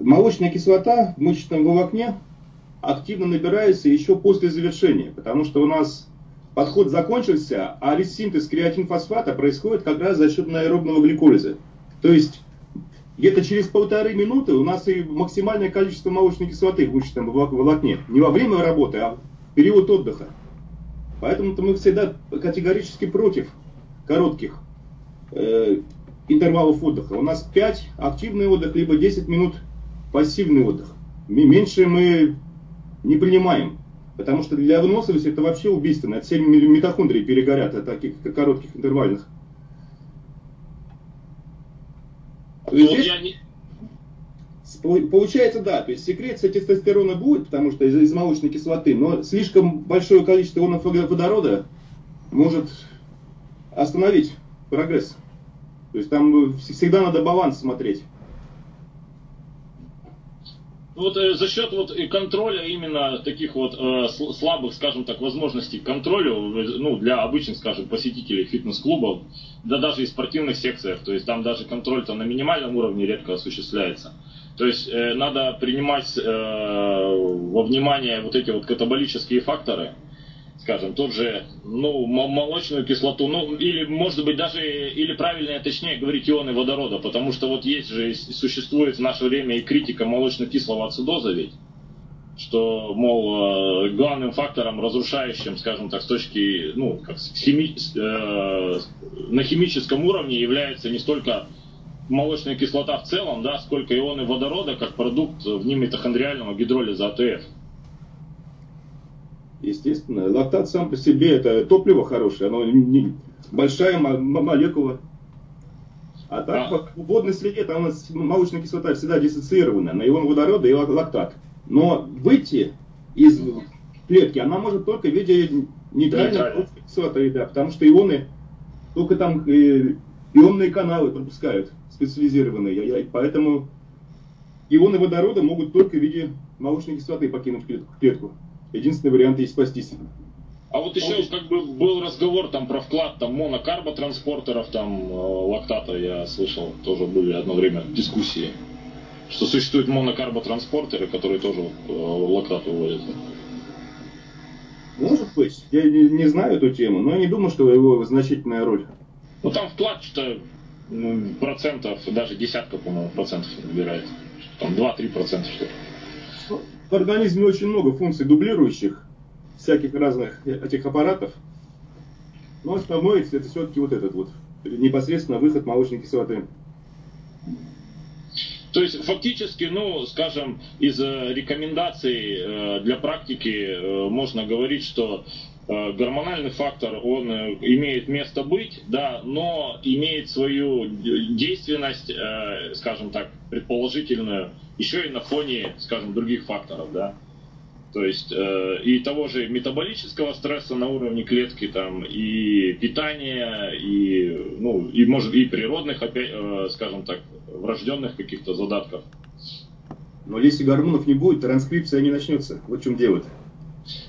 молочная кислота в мышечном волокне активно набирается еще после завершения, потому что у нас подход закончился, а весь синтез креатинфосфата происходит как раз за счет аэробного гликолиза. То есть где-то через полторы минуты у нас и максимальное количество молочной кислоты в мышечном волокне. Не во время работы, а в период отдыха. Поэтому-то мы всегда категорически против коротких интервалов отдыха. У нас 5 активный отдых, либо 10 минут пассивный отдых. Меньше мы не принимаем. Потому что для выносливости это вообще убийственно. Все митохондрии перегорят от таких коротких интервальных. То есть здесь, получается, да, то есть секреция тестостерона будет, потому что из молочной кислоты, но слишком большое количество ионов водорода может остановить прогресс. То есть там всегда надо баланс смотреть. Вот за счет вот контроля именно таких вот слабых, скажем так, возможностей к контролю, ну, для обычных, скажем, посетителей фитнес-клубов, да даже и спортивных секциях, то есть там даже контроль-то на минимальном уровне редко осуществляется. То есть надо принимать во внимание вот эти вот катаболические факторы, скажем, тот же, ну, молочную кислоту, ну, или, может быть, даже, или правильнее, точнее говорить, ионы водорода, потому что вот есть же, существует в наше время и критика молочно-кислого ацидоза ведь, что, мол, главным фактором, разрушающим, скажем так, с точки, ну, как на химическом уровне является не столько молочная кислота в целом, да, сколько ионы водорода как продукт внемитохондриального гидролиза АТФ. Естественно, лактат сам по себе это топливо хорошее, оно большая молекула. А так в водной среде там у нас молочная кислота всегда диссоциирована на ион водорода и лактат. Но выйти из клетки она может только в виде нейтральной кислоты, да, потому что ионы, только там ионные каналы пропускают специализированные, поэтому ионы водорода могут только в виде молочной кислоты покинуть клетку. Единственный вариант есть спастись. А вот еще как бы был разговор там про вклад там монокарботранспортеров, там лактата, я слышал, тоже были одно время дискуссии, что существуют монокарботранспортеры, которые тоже лактат выводят. Может быть, я не знаю эту тему, но я не думаю, что его значительная роль. Ну там вклад что процентов, даже десятка, по-моему, процентов набирает, там 2–3% что-то. В организме очень много функций дублирующих, всяких разных этих аппаратов, но основное это все-таки вот этот вот, непосредственно выход молочной кислоты. То есть фактически, ну, скажем, из рекомендаций для практики можно говорить, что гормональный фактор, он имеет место быть, да, но имеет свою действенность, скажем так, предположительную, еще и на фоне, скажем, других факторов, да. То есть и того же метаболического стресса на уровне клетки, там, и питания, и, ну, и, может, и природных, опять, скажем так, врожденных каких-то задатков. Но если гормонов не будет, транскрипция не начнется. Вот в чем дело-то.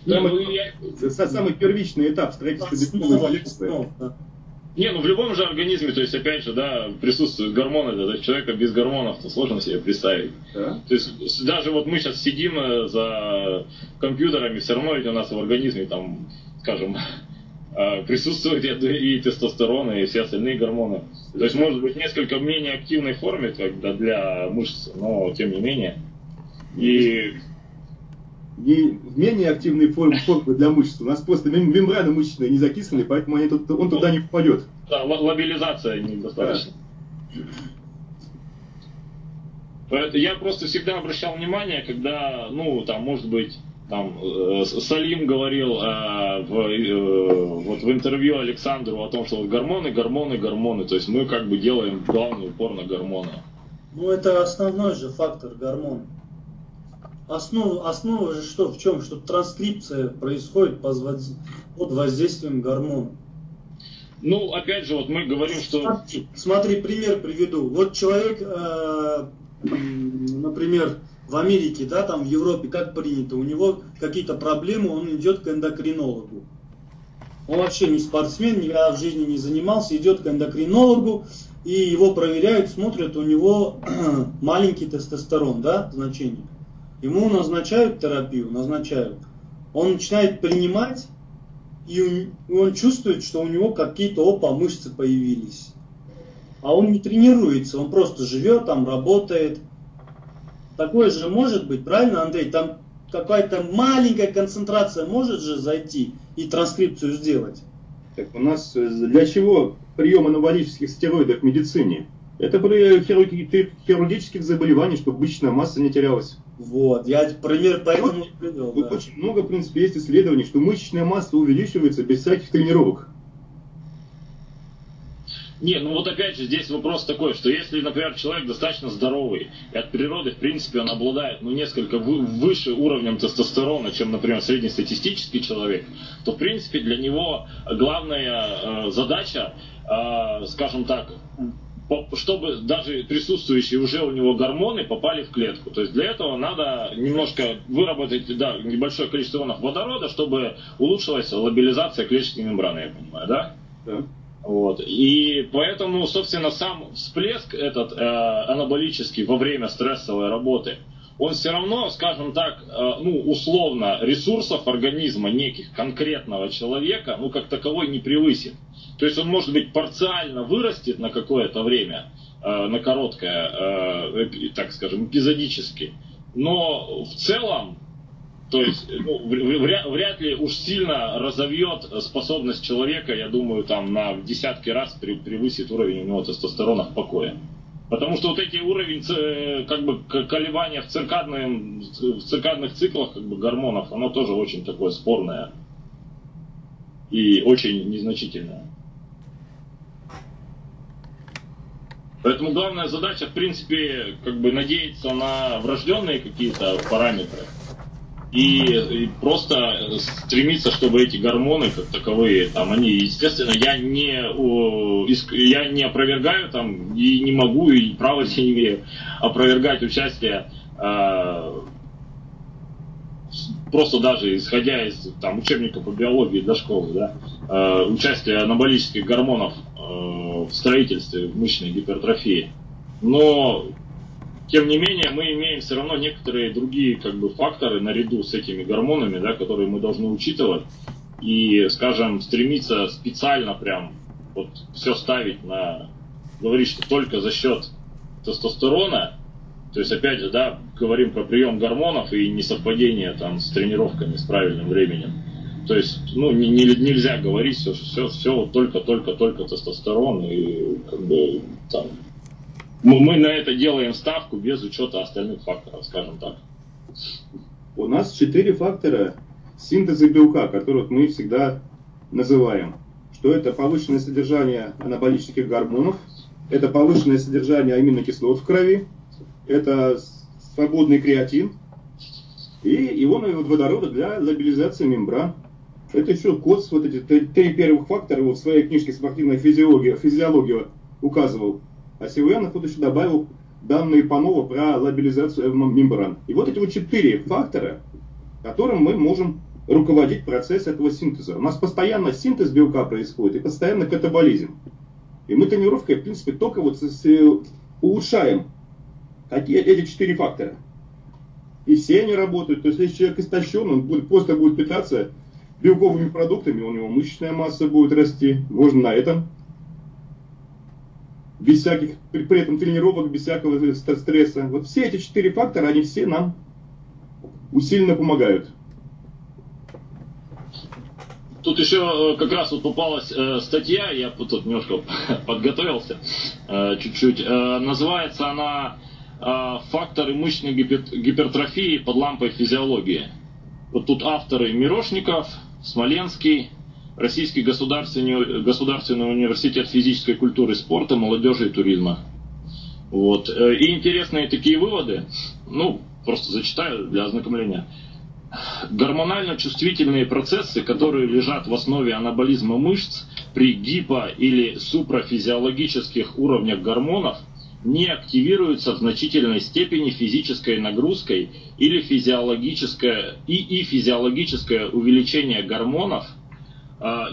Да, самый первичный этап строительства белкового лекса. Не, ну в любом же организме, то есть опять же, да, присутствуют гормоны, да, человека без гормонов, то сложно себе представить. Да? То есть даже вот мы сейчас сидим за компьютерами, все равно ведь у нас в организме там, скажем, присутствует и тестостерон, и все остальные гормоны. То есть может быть несколько в менее активной форме для мышц, но тем не менее. И в менее активной форме для мышц. У нас просто мембраны мышечные не закислены, поэтому они он туда не попадет. Да, лабилизация недостаточно. Да. Я просто всегда обращал внимание, когда, ну, там, может быть, там, Салим говорил вот в интервью Александру о том, что вот гормоны. То есть мы как бы делаем главный упор на гормоны. Ну, это основной же фактор гормон. Основа же что, в чем? Что транскрипция происходит под воздействием гормона. Ну, опять же, вот мы говорим, что... Смотри, пример приведу. Вот человек, например, в Америке, да, там в Европе, как принято, у него какие-то проблемы, он идет к эндокринологу. Он вообще не спортсмен, никогда в жизни не занимался, идет к эндокринологу, и его проверяют, смотрят, у него маленький тестостерон, да, значение. Ему назначают терапию, Он начинает принимать, и он чувствует, что у него какие-то мышцы появились. А он не тренируется, он просто живет, там работает. Такое же может быть, правильно, Андрей? Там какая-то маленькая концентрация может же зайти и транскрипцию сделать. Так у нас для чего прием анаболических стероидов в медицине? Это при хирургических заболеваниях, чтобы обычная масса не терялась. Вот, я пример поэтому привел. Да. Очень много, в принципе, есть исследований, что мышечная масса увеличивается без всяких тренировок. Не, ну вот опять же здесь вопрос такой, что если, например, человек достаточно здоровый, и от природы, в принципе, он обладает несколько выше уровнем тестостерона, чем, например, среднестатистический человек, то, в принципе, для него главная задача, скажем так, чтобы даже присутствующие уже у него гормоны попали в клетку. То есть для этого надо немножко выработать небольшое количество ионов водорода, чтобы улучшилась лабилизация клеточной мембраны, я понимаю, да? Да. Вот. И поэтому, собственно, сам всплеск этот анаболический во время стрессовой работы, он все равно, скажем так, условно ресурсов организма неких конкретного человека, как таковой не превысит. То есть он, может быть, парциально вырастет на какое-то время, на короткое, так скажем, эпизодически, но в целом, то есть вряд ли уж сильно разовьет способность человека, я думаю, там на десятки раз превысит уровень у него тестостерона в покое. Потому что вот эти уровень колебания в циркадных циклах гормонов, оно тоже очень такое спорное и очень незначительное. Поэтому главная задача, в принципе, надеяться на врожденные какие-то параметры. И просто стремиться, чтобы эти гормоны, как таковые, они, естественно, я не опровергаю, и не могу, и право себе не имею опровергать участие, просто даже исходя из учебника по биологии до школы, участие анаболических гормонов в строительстве мышечной гипертрофии. Но тем не менее, мы имеем все равно некоторые другие факторы наряду с этими гормонами, которые мы должны учитывать и, скажем, стремиться специально все ставить на, говорить, что только за счет тестостерона, то есть опять же, говорим про прием гормонов и несовпадение с тренировками, с правильным временем. То есть, нельзя говорить, что все только тестостерон и мы на это делаем ставку без учета остальных факторов, скажем так. У нас 4 фактора синтеза белка, которых мы всегда называем. Что это повышенное содержание анаболических гормонов, это повышенное содержание аминокислот в крови, это свободный креатин и ионы водорода для лабилизации мембран. Это еще Коц, вот эти 3 первых фактора, в своей книжке «Спортивная физиология» указывал. А Селуянов еще добавил данные Панова про лабилизацию мембран. И вот эти 4 фактора, которым мы можем руководить процесс этого синтеза. У нас постоянно синтез белка происходит и постоянно катаболизм. И мы тренировкой, в принципе, только улучшаем эти 4 фактора. И все они работают. То есть, если человек истощен, он просто будет питаться белковыми продуктами, у него мышечная масса будет расти. Можно на этом. Без всяких, при этом тренировок, без всякого стресса. Вот все эти 4 фактора, они все нам усиленно помогают. Тут еще как раз попалась статья, я тут немножко подготовился чуть-чуть. Называется она «Факторы мышечной гипертрофии под лампой физиологии». Вот тут авторы Мирошников, Смоленский, Российский государственный университет физической культуры, спорта, молодежи и туризма. Вот. И интересные такие выводы, просто зачитаю для ознакомления. Гормонально-чувствительные процессы, которые лежат в основе анаболизма мышц при гипо- или супрафизиологических уровнях гормонов, не активируются в значительной степени физической нагрузкой или физиологическое увеличение гормонов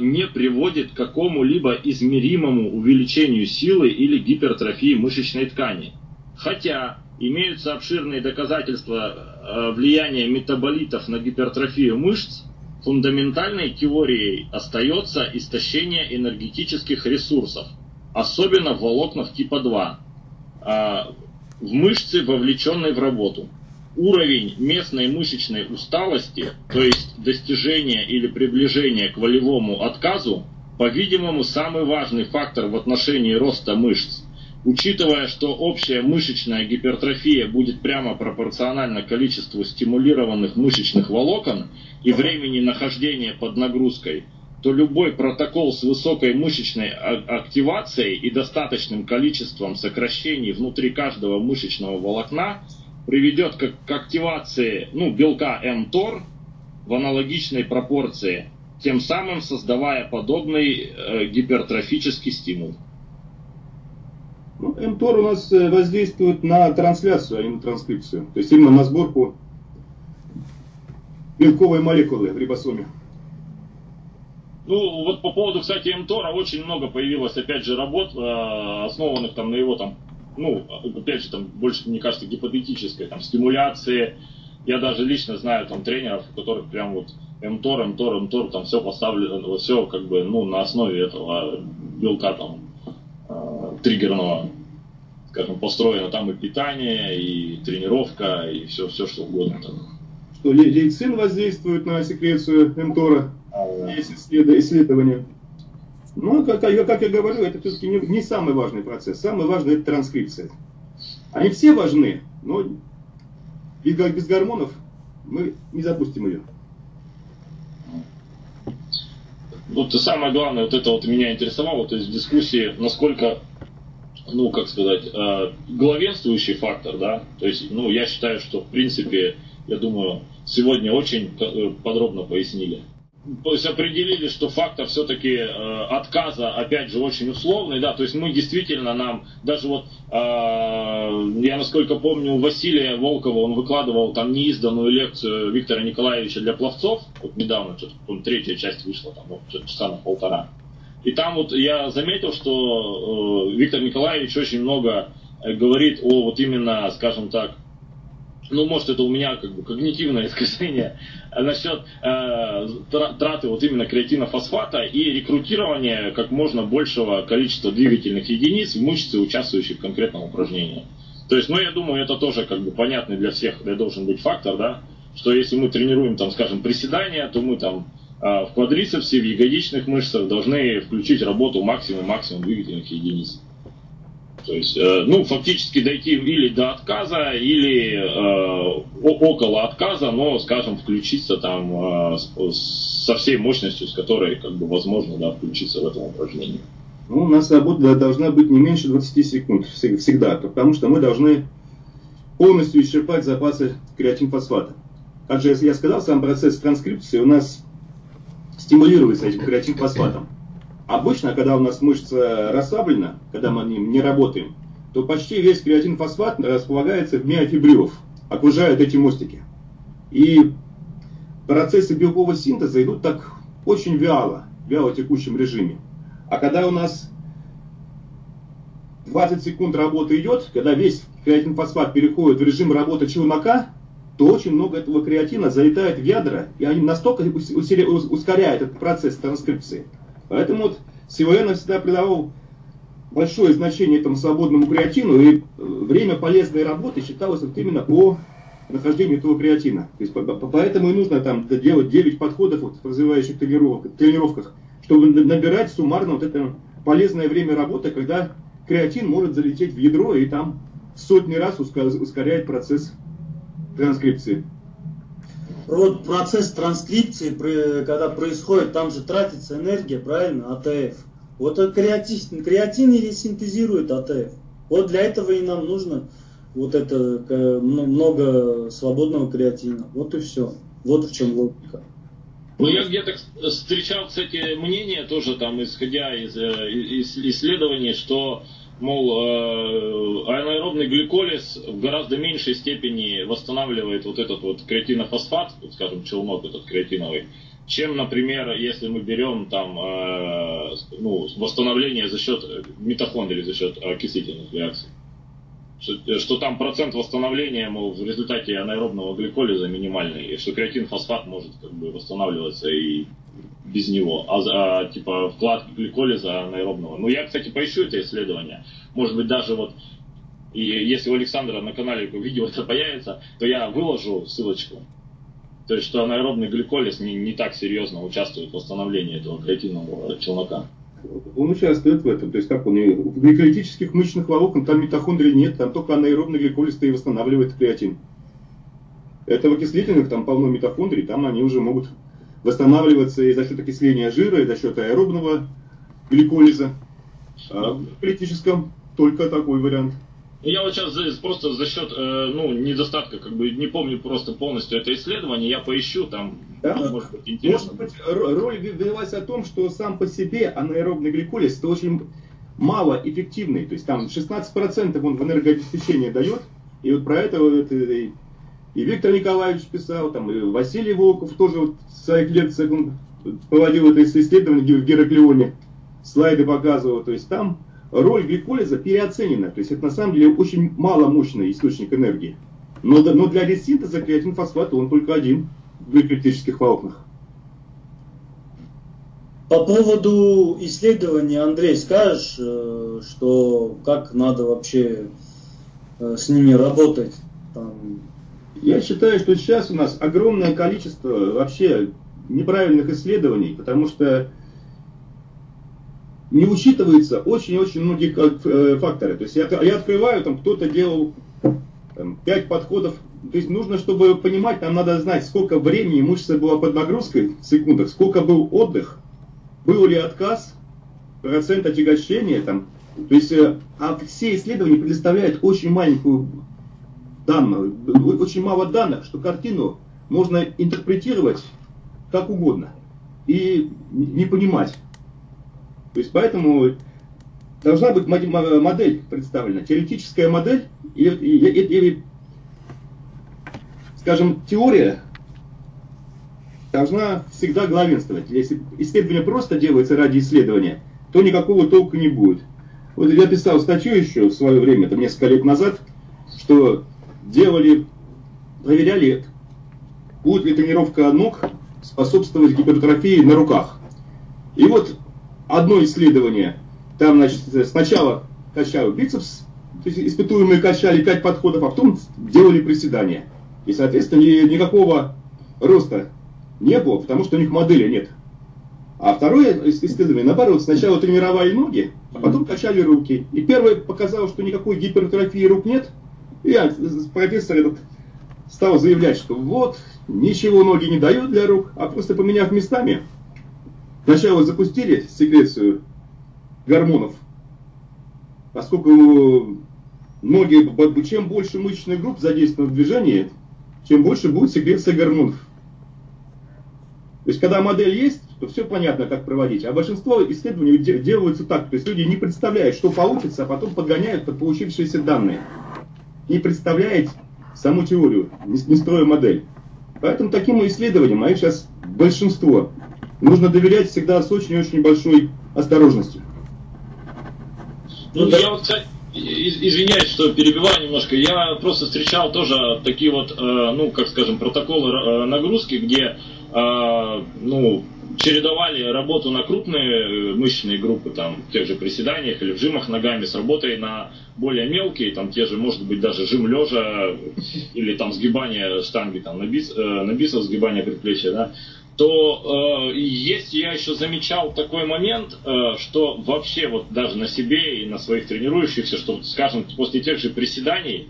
не приводит к какому-либо измеримому увеличению силы или гипертрофии мышечной ткани. Хотя имеются обширные доказательства влияния метаболитов на гипертрофию мышц, Фундаментальной теорией остается истощение энергетических ресурсов, особенно в волокнах типа 2, в мышцы, вовлеченной в работу. Уровень местной мышечной усталости, то есть достижение или приближение к волевому отказу, по-видимому, самый важный фактор в отношении роста мышц. Учитывая, что общая мышечная гипертрофия будет прямо пропорциональна количеству стимулированных мышечных волокон и времени нахождения под нагрузкой, то любой протокол с высокой мышечной активацией и достаточным количеством сокращений внутри каждого мышечного волокна приведет к активации белка МТОР в аналогичной пропорции, тем самым создавая подобный гипертрофический стимул. МТОР у нас воздействует на трансляцию, а не на транскрипцию. То есть именно на сборку белковой молекулы в рибосоме. Вот по поводу, кстати, МТОРа очень много появилось, опять же, работ, основанных на его, больше, мне кажется, гипотетической стимуляции. Я даже лично знаю тренеров, у которых прям МТОР, все поставлено, все на основе этого белка триггерного, скажем, построено там и питание, и тренировка, и все что угодно. Что лейцин воздействует на секрецию МТОРа, есть исследования. Но, как я говорю, это все-таки не самый важный процесс. Самый важный – это транскрипция. Они все важны, но без гормонов мы не запустим ее. Самое главное, меня интересовало, то есть в дискуссии, насколько, главенствующий фактор, да, то есть, я считаю, что, в принципе, я думаю, сегодня очень подробно пояснили. То есть определили, что фактор все-таки отказа, опять же, очень условный, да, то есть мы действительно даже я насколько помню, у Василия Волкова, он выкладывал неизданную лекцию Виктора Николаевича для пловцов, недавно, третья часть вышла, часа на полтора, и там я заметил, что Виктор Николаевич очень много говорит о именно, скажем так, может, это у меня когнитивное искажение насчет траты именно креатинофосфата и рекрутирования как можно большего количества двигательных единиц в мышцы, участвующих в конкретном упражнении. То есть, я думаю, это тоже понятный для всех должен быть фактор, да, что если мы тренируем, скажем, приседания, то мы в квадрицепсе, в ягодичных мышцах должны включить работу максимум двигательных единиц. То есть, фактически дойти или до отказа, или около отказа, но, скажем, включиться со всей мощностью, с которой, возможно, да, включиться в этом упражнении. У нас работа должна быть не меньше 20 секунд всегда, потому что мы должны полностью исчерпать запасы креатинфосфата. Также, если я сказал, сам процесс транскрипции у нас стимулируется этим креатинфосфатом. Обычно, когда у нас мышца расслаблена, когда мы не работаем, то почти весь креатинфосфат располагается в миофибрилах, окружают эти мостики. И процессы белкового синтеза идут так очень вяло, в текущем режиме. А когда у нас 20 секунд работы идет, когда весь креатинфосфат переходит в режим работы челнока, то очень много этого креатина залетает в ядра, и они настолько ускоряют этот процесс транскрипции. Поэтому Селуянов всегда придавал большое значение свободному креатину, и время полезной работы считалось именно по нахождению этого креатина. То есть, поэтому и нужно делать 9 подходов в развивающих тренировках, чтобы набирать суммарно это полезное время работы, когда креатин может залететь в ядро и там сотни раз ускоряет процесс транскрипции. Процесс транскрипции, когда происходит, там же тратится энергия, правильно, АТФ. Креатин и синтезирует АТФ. Для этого и нам нужно много свободного креатина. И все. В чем логика. Я где-то встречал, кстати, мнение тоже, исходя из исследований, что, мол, анаэробный гликолиз в гораздо меньшей степени восстанавливает этот креатинофосфат, скажем, челнок этот креатиновый, чем, например, если мы берем восстановление за счет митохондрий, за счет окислительных реакций. что там процент восстановления, мол, в результате анаэробного гликолиза минимальный, и что креатинфосфат может как бы восстанавливаться и без него, типа вклад гликолиза анаэробного. Ну, я, кстати, поищу это исследование. Может быть, даже вот, и если у Александра на канале видео это появится, то я выложу ссылочку. То есть, что анаэробный гликолиз не так серьезно участвует в восстановлении этого креатинного челнока. Он участвует в этом, то есть как он, в гликолитических мышечных волокон там митохондрий нет, там только анаэробный гликолиз и восстанавливает креатин. Это в окислительных, там полно митохондрий, там они уже могут восстанавливаться и за счет окисления жира, и за счет аэробного гликолиза. А в гликолитическом только такой вариант. Я вот сейчас просто за счет недостатка, как бы не помню просто полностью это исследование, я поищу там, да? Может быть, интересно. Может быть, роль велась о том, что сам по себе анаэробный гликолиз это очень малоэффективный, то есть там 16% он в энергообеспечении дает, и вот про это вот и Виктор Николаевич писал, там, и Василий Волков тоже вот в своих лекциях он проводил это исследование в Гераклионе, слайды показывал, то есть там роль гликолиза переоценена, то есть это на самом деле очень маломощный источник энергии. Но для ресинтеза креатинфосфата он только один в гликолитических волокнах. По поводу исследования, Андрей, скажешь, что как надо вообще с ними работать? Там... Я считаю, что сейчас у нас огромное количество вообще неправильных исследований, потому что не учитываются очень-очень многие факторы. То есть я открываю, там кто-то делал там, 5 подходов. То есть нужно, чтобы понимать, нам надо знать, сколько времени мышца была под нагрузкой в секундах, сколько был отдых, был ли отказ, процент отягощения. Там. То есть все исследования предоставляют очень маленькую данную, очень мало данных, что картину можно интерпретировать как угодно и не понимать. То есть поэтому должна быть модель представлена, теоретическая модель или, скажем, теория должна всегда главенствовать. Если исследование просто делается ради исследования, то никакого толка не будет. Вот я писал статью еще в свое время, там несколько лет назад, что проверяли, будет ли тренировка ног способствовать гипертрофии на руках. И вот одно исследование, там, значит, сначала качали бицепс, то есть испытуемые качали 5 подходов, а потом делали приседания. И, соответственно, никакого роста не было, потому что у них модели нет. А второе исследование, наоборот, сначала тренировали ноги, а потом качали руки. И первое показало, что никакой гипертрофии рук нет. И профессор этот стал заявлять, что вот, ничего ноги не дают для рук, а просто поменяв местами. Сначала запустили секрецию гормонов, поскольку ноги, чем больше мышечных групп задействовано в движении, чем больше будет секреция гормонов. То есть, когда модель есть, то все понятно, как проводить. А большинство исследований делаются так. То есть, люди не представляют, что получится, а потом подгоняют под получившиеся данные. Не представляют саму теорию, не строя модель. Поэтому таким исследованиям, а их сейчас большинство, нужно доверять всегда с очень-очень большой осторожностью. Ну, я вот, кстати, извиняюсь, что перебиваю немножко. Я просто встречал тоже такие вот, как скажем, протоколы нагрузки, где, чередовали работу на крупные мышечные группы, там, в тех же приседаниях или в жимах ногами с работой на более мелкие, там, те же, может быть, даже жим лежа или там сгибание штанги, там, на бицепс, сгибание предплечья, да. То есть я еще замечал такой момент, что вообще вот даже на себе и на своих тренирующихся, что, скажем, после тех же приседаний,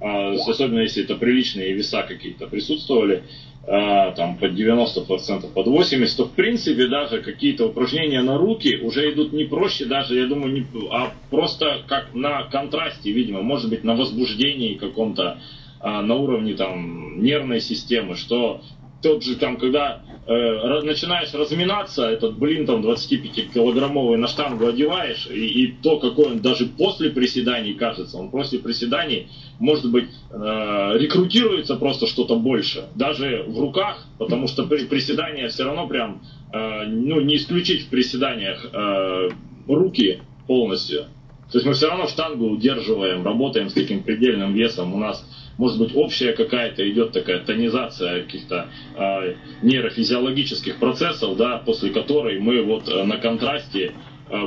особенно если это приличные веса какие-то присутствовали, там под 90%, под 80%, то в принципе даже какие-то упражнения на руки уже идут не проще даже, я думаю, а просто как на контрасте, видимо, может быть на возбуждении каком-то, на уровне там нервной системы, что... Тот же там, когда начинаешь разминаться, этот блин там 25-килограммовый на штангу одеваешь, и то, какой он даже после приседаний кажется, он после приседаний, может быть, рекрутируется просто что-то больше, даже в руках, потому что приседания все равно прям, не исключить в приседаниях руки полностью. То есть мы все равно штангу удерживаем, работаем с таким предельным весом. У нас, может быть, общая какая-то идет такая тонизация каких-то нейрофизиологических процессов, да, после которой мы вот на контрасте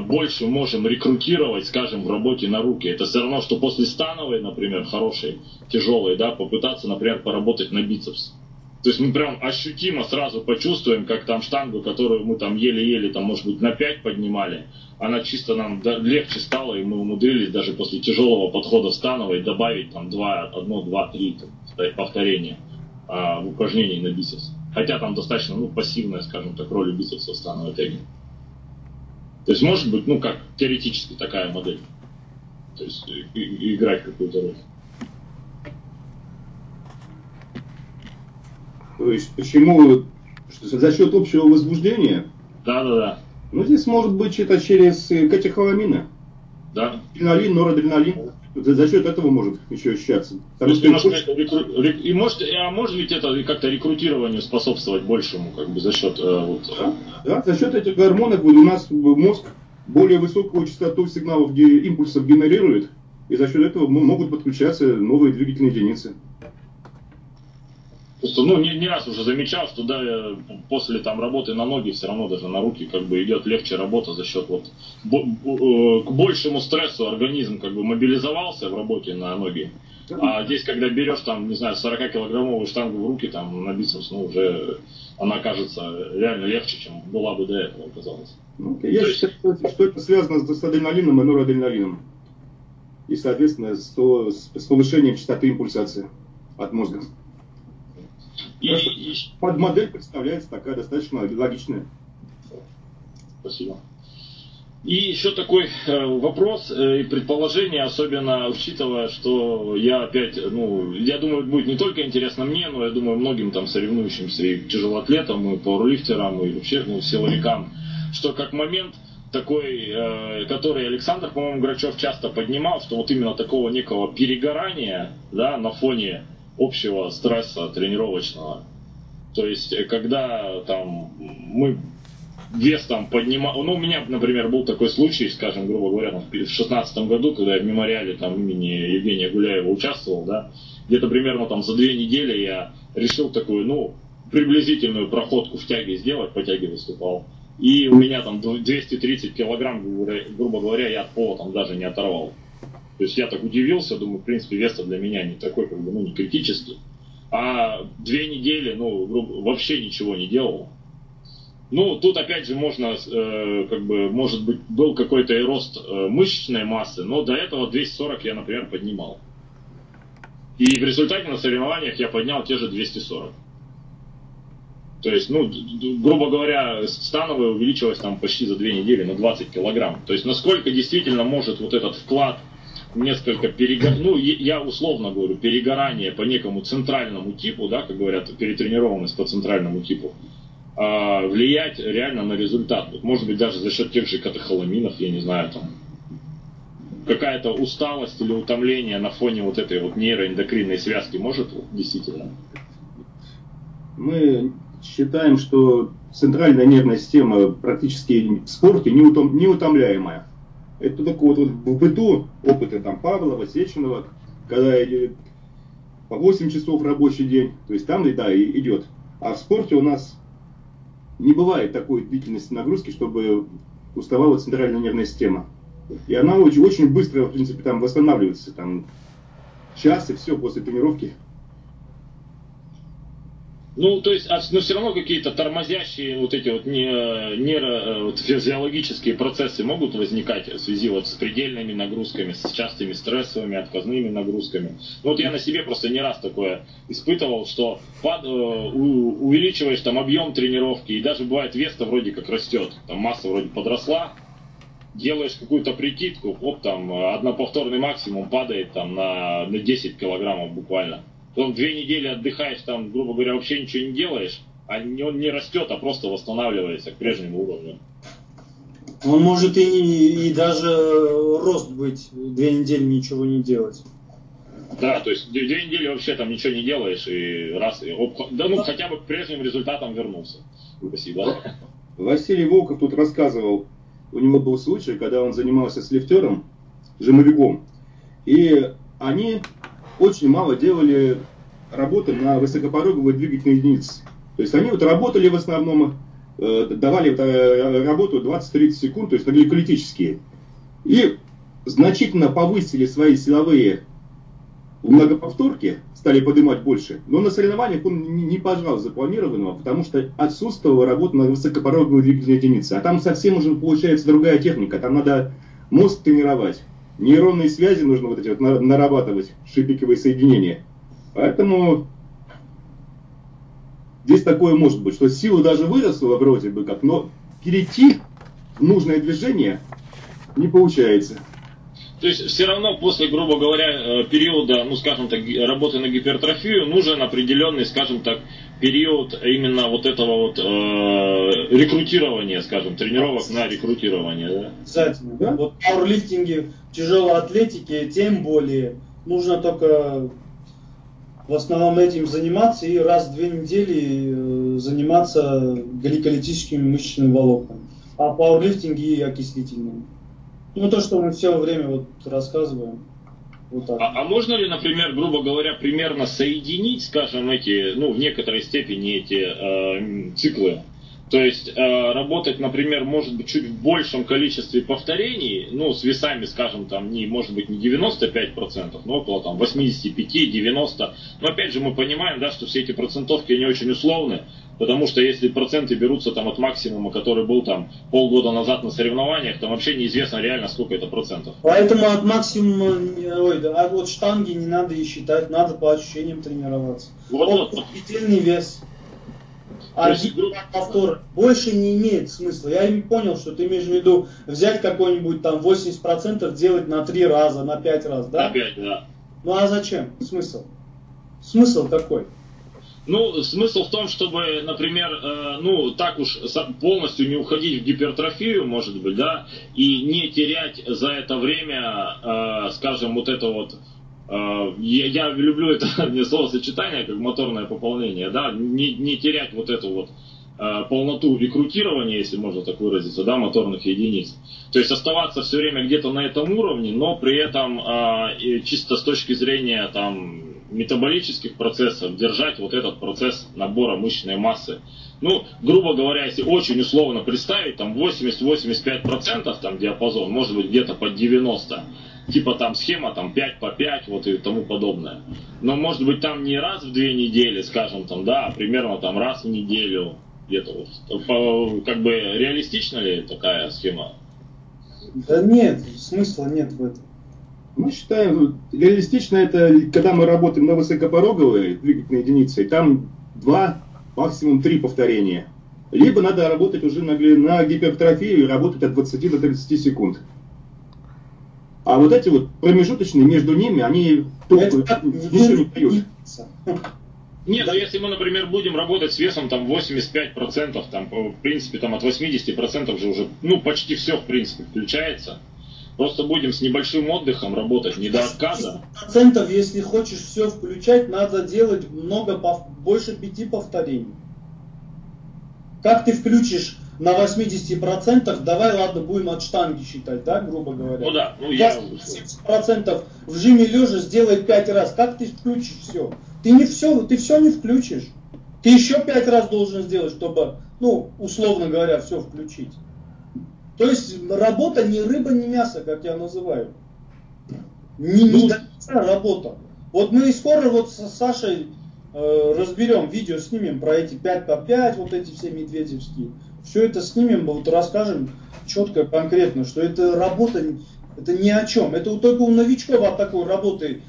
больше можем рекрутировать, скажем, в работе на руки. Это все равно, что после становой, например, хорошей, тяжелой, да, попытаться, например, поработать на бицепс. То есть мы прям ощутимо сразу почувствуем, как там штангу, которую мы там еле-еле, там, может быть, на 5 поднимали, она чисто нам легче стала, и мы умудрились даже после тяжелого подхода в становой добавить там 1, 2, 3 повторения упражнений на бицепс. Хотя там достаточно, ну, пассивная, скажем так, роль бицепса в становой теги. То есть может быть, ну, как теоретически такая модель. То есть играть какую-то роль. То есть почему? За счет общего возбуждения? Да, да, да. Ну, здесь может быть это через катехоламины. Да. Адреналин, норадреналин. За счет этого может еще ощущаться. Потому что может ведь это как-то рекрутированию способствовать большему, как бы за счет. Да, за счет этих гормонов у нас мозг более высокую частоту сигналов, импульсов генерирует, и за счет этого могут подключаться новые двигательные единицы. Просто, ну, не раз уже замечал, что да, после там работы на ноги все равно даже на руки как бы идет легче работа за счет вот к большему стрессу организм как бы мобилизовался в работе на ноги. А здесь, когда берешь там, не знаю, 40-килограммовую штангу в руки, там на бицепс, ну, уже она кажется реально легче, чем была бы до этого, казалось. Ну, я считаю, что это связано с адреналином и норадреналином. И, соответственно, с повышением частоты импульсации от мозга. И под модель представляется такая достаточно логичная. Спасибо. И еще такой вопрос и предположение, особенно учитывая, что я опять, ну, я думаю, будет не только интересно мне, но я думаю многим там соревнующимся и тяжелоатлетам, и пауэрлифтерам, и вообще, ну, силовикам, что как момент такой, который Александр, по-моему, Грачев часто поднимал, что вот именно такого некого перегорания, да, на фоне общего стресса тренировочного. То есть, когда там мы вес там поднимаем. Ну, у меня, например, был такой случай, скажем, грубо говоря, в 2016 году, когда я в мемориале там имени Евгения Гуляева участвовал, да, где-то примерно там за 2 недели я решил такую, ну, приблизительную проходку в тяге сделать, по тяге выступал. И у меня там 230 килограмм, грубо говоря, я от пола там даже не оторвал. То есть я так удивился, думаю, в принципе, веса для меня не такой, как бы, ну, не критический. А 2 недели, ну, вообще ничего не делал. Ну, тут опять же можно, как бы, может быть, был какой-то и рост мышечной массы, но до этого 240 я, например, поднимал. И в результате на соревнованиях я поднял те же 240. То есть, ну, грубо говоря, становая увеличилась там почти за 2 недели на 20 килограмм. То есть, насколько действительно может вот этот вклад несколько ну, я условно говорю, перегорание по некому центральному типу, да, как говорят, перетренированность по центральному типу, влиять реально на результат. Вот, может быть, даже за счет тех же катехоламинов, я не знаю, там какая-то усталость или утомление на фоне вот этой вот нейроэндокринной связки может действительно? Мы считаем, что центральная нервная система практически в спорте неутомляемая. Это только вот в быту опыты там Павлова, Сеченова, когда по 8 часов рабочий день, то есть там, да, идет. А в спорте у нас не бывает такой длительности нагрузки, чтобы уставала центральная нервная система. И она очень, очень быстро, в принципе, там восстанавливается, там час и все после тренировки. Ну, то есть, но все равно какие-то тормозящие вот эти вот нейрофизиологические процессы могут возникать в связи вот с предельными нагрузками, с частыми стрессовыми, отказными нагрузками. Ну, вот я на себе просто не раз такое испытывал, что увеличиваешь там объем тренировки, и даже бывает вес-то вроде как растет, там масса вроде подросла, делаешь какую-то прикидку, оп, там одноповторный максимум падает там на 10 килограммов буквально. Потом 2 недели отдыхаешь, там, грубо говоря, вообще ничего не делаешь, а он не растет, а просто восстанавливается к прежнему уровню. Он может и даже рост быть, 2 недели ничего не делать. Да, то есть 2 недели вообще там ничего не делаешь, и раз, и да, ну, хотя бы к прежним результатам вернулся. Спасибо. Василий Волков тут рассказывал, у него был случай, когда он занимался с лифтером, жимовиком. И они очень мало делали работы на высокопороговые двигательные единицы. То есть они вот работали в основном, давали работу 20-30 секунд, то есть гликолитические. И значительно повысили свои силовые многоповторки, стали поднимать больше, но на соревнованиях он не пожрал запланированного, потому что отсутствовала работа на высокопороговые двигательные единицы. А там совсем уже получается другая техника, там надо мозг тренировать, нейронные связи нужно вот эти вот нарабатывать, шипиковые соединения. Поэтому здесь такое может быть, что сила даже выросла вроде бы как, но перейти в нужное движение не получается. То есть все равно после, грубо говоря, периода, ну скажем так, работы на гипертрофию нужен определенный, скажем так, период именно вот этого вот рекрутирования, скажем, тренировок на рекрутирование. Да? Обязательно. Да? Вот в пауэрлифтинге, в тяжелой атлетике тем более нужно только в основном этим заниматься и раз в 2 недели заниматься гликолитическими мышечными волокнами, а пауэрлифтинге и окислительными. Ну, то, что мы все время вот рассказываем. Вот так. А можно ли, например, грубо говоря, примерно соединить, скажем, эти, ну, в некоторой степени эти циклы? То есть работать, например, может быть, чуть в большем количестве повторений, ну, с весами, скажем, там, не, может быть, не 95%, но около там 85-90%. Но опять же мы понимаем, да, что все эти процентовки, они очень условны, потому что если проценты берутся там от максимума, который был там полгода назад на соревнованиях, там вообще неизвестно реально, сколько это процентов. Поэтому от максимума, от штанги не надо и считать, надо по ощущениям тренироваться. Вот предельный вес. А повтор больше не имеет смысла. Я не понял, что ты имеешь в виду взять какой-нибудь там 80% делать на 3 раза, на 5 раз, да? На 5, да. Ну а зачем? Смысл? Смысл такой. Ну, смысл в том, чтобы, например, ну, так уж полностью не уходить в гипертрофию, может быть, да, и не терять за это время, скажем, вот это вот. Я люблю это словосочетание, как моторное пополнение, да, не терять вот эту вот полноту рекрутирования, если можно так выразиться, да, моторных единиц. То есть оставаться все время где-то на этом уровне, но при этом чисто с точки зрения там метаболических процессов держать вот этот процесс набора мышечной массы. Ну, грубо говоря, если очень условно представить, там 80-85% там диапазон, может быть где-то под 90%. Типа там схема там 5 по 5 вот и тому подобное. Но может быть там не раз в 2 недели, скажем там, да, а примерно там раз в неделю где-то вот. Как бы реалистична ли такая схема? Да нет, смысла нет в этом. Мы считаем, реалистично это, когда мы работаем на высокопороговые двигательные единицы, там 2, максимум 3 повторения. Либо надо работать уже на гипертрофию и работать от 20 до 30 секунд. А вот эти вот промежуточные между ними, они только ничего не дают. Нет, да. Но если мы, например, будем работать с весом там 85%, там, в принципе, там от 80% же уже, ну, почти все, в принципе, включается. Просто будем с небольшим отдыхом работать, не до отказа. 80%, если хочешь все включать, надо делать много, больше 5 повторений. Как ты включишь? На 80%, давай, ладно, будем от штанги считать, да, грубо говоря. Ну да, ну я... 70% в жиме лежа сделай 5 раз. Как ты включишь все? Ты все не включишь. Ты еще 5 раз должен сделать, чтобы, ну, условно говоря, все включить. То есть работа ни рыба, ни мясо, как я называю. Не до конца работа. Вот мы и скоро вот с Сашей разберем, видео снимем про эти 5 по 5, вот эти все медведевские. Все это снимем, вот расскажем четко, конкретно, что это работа, это ни о чем. Это только у новичков от такой работы,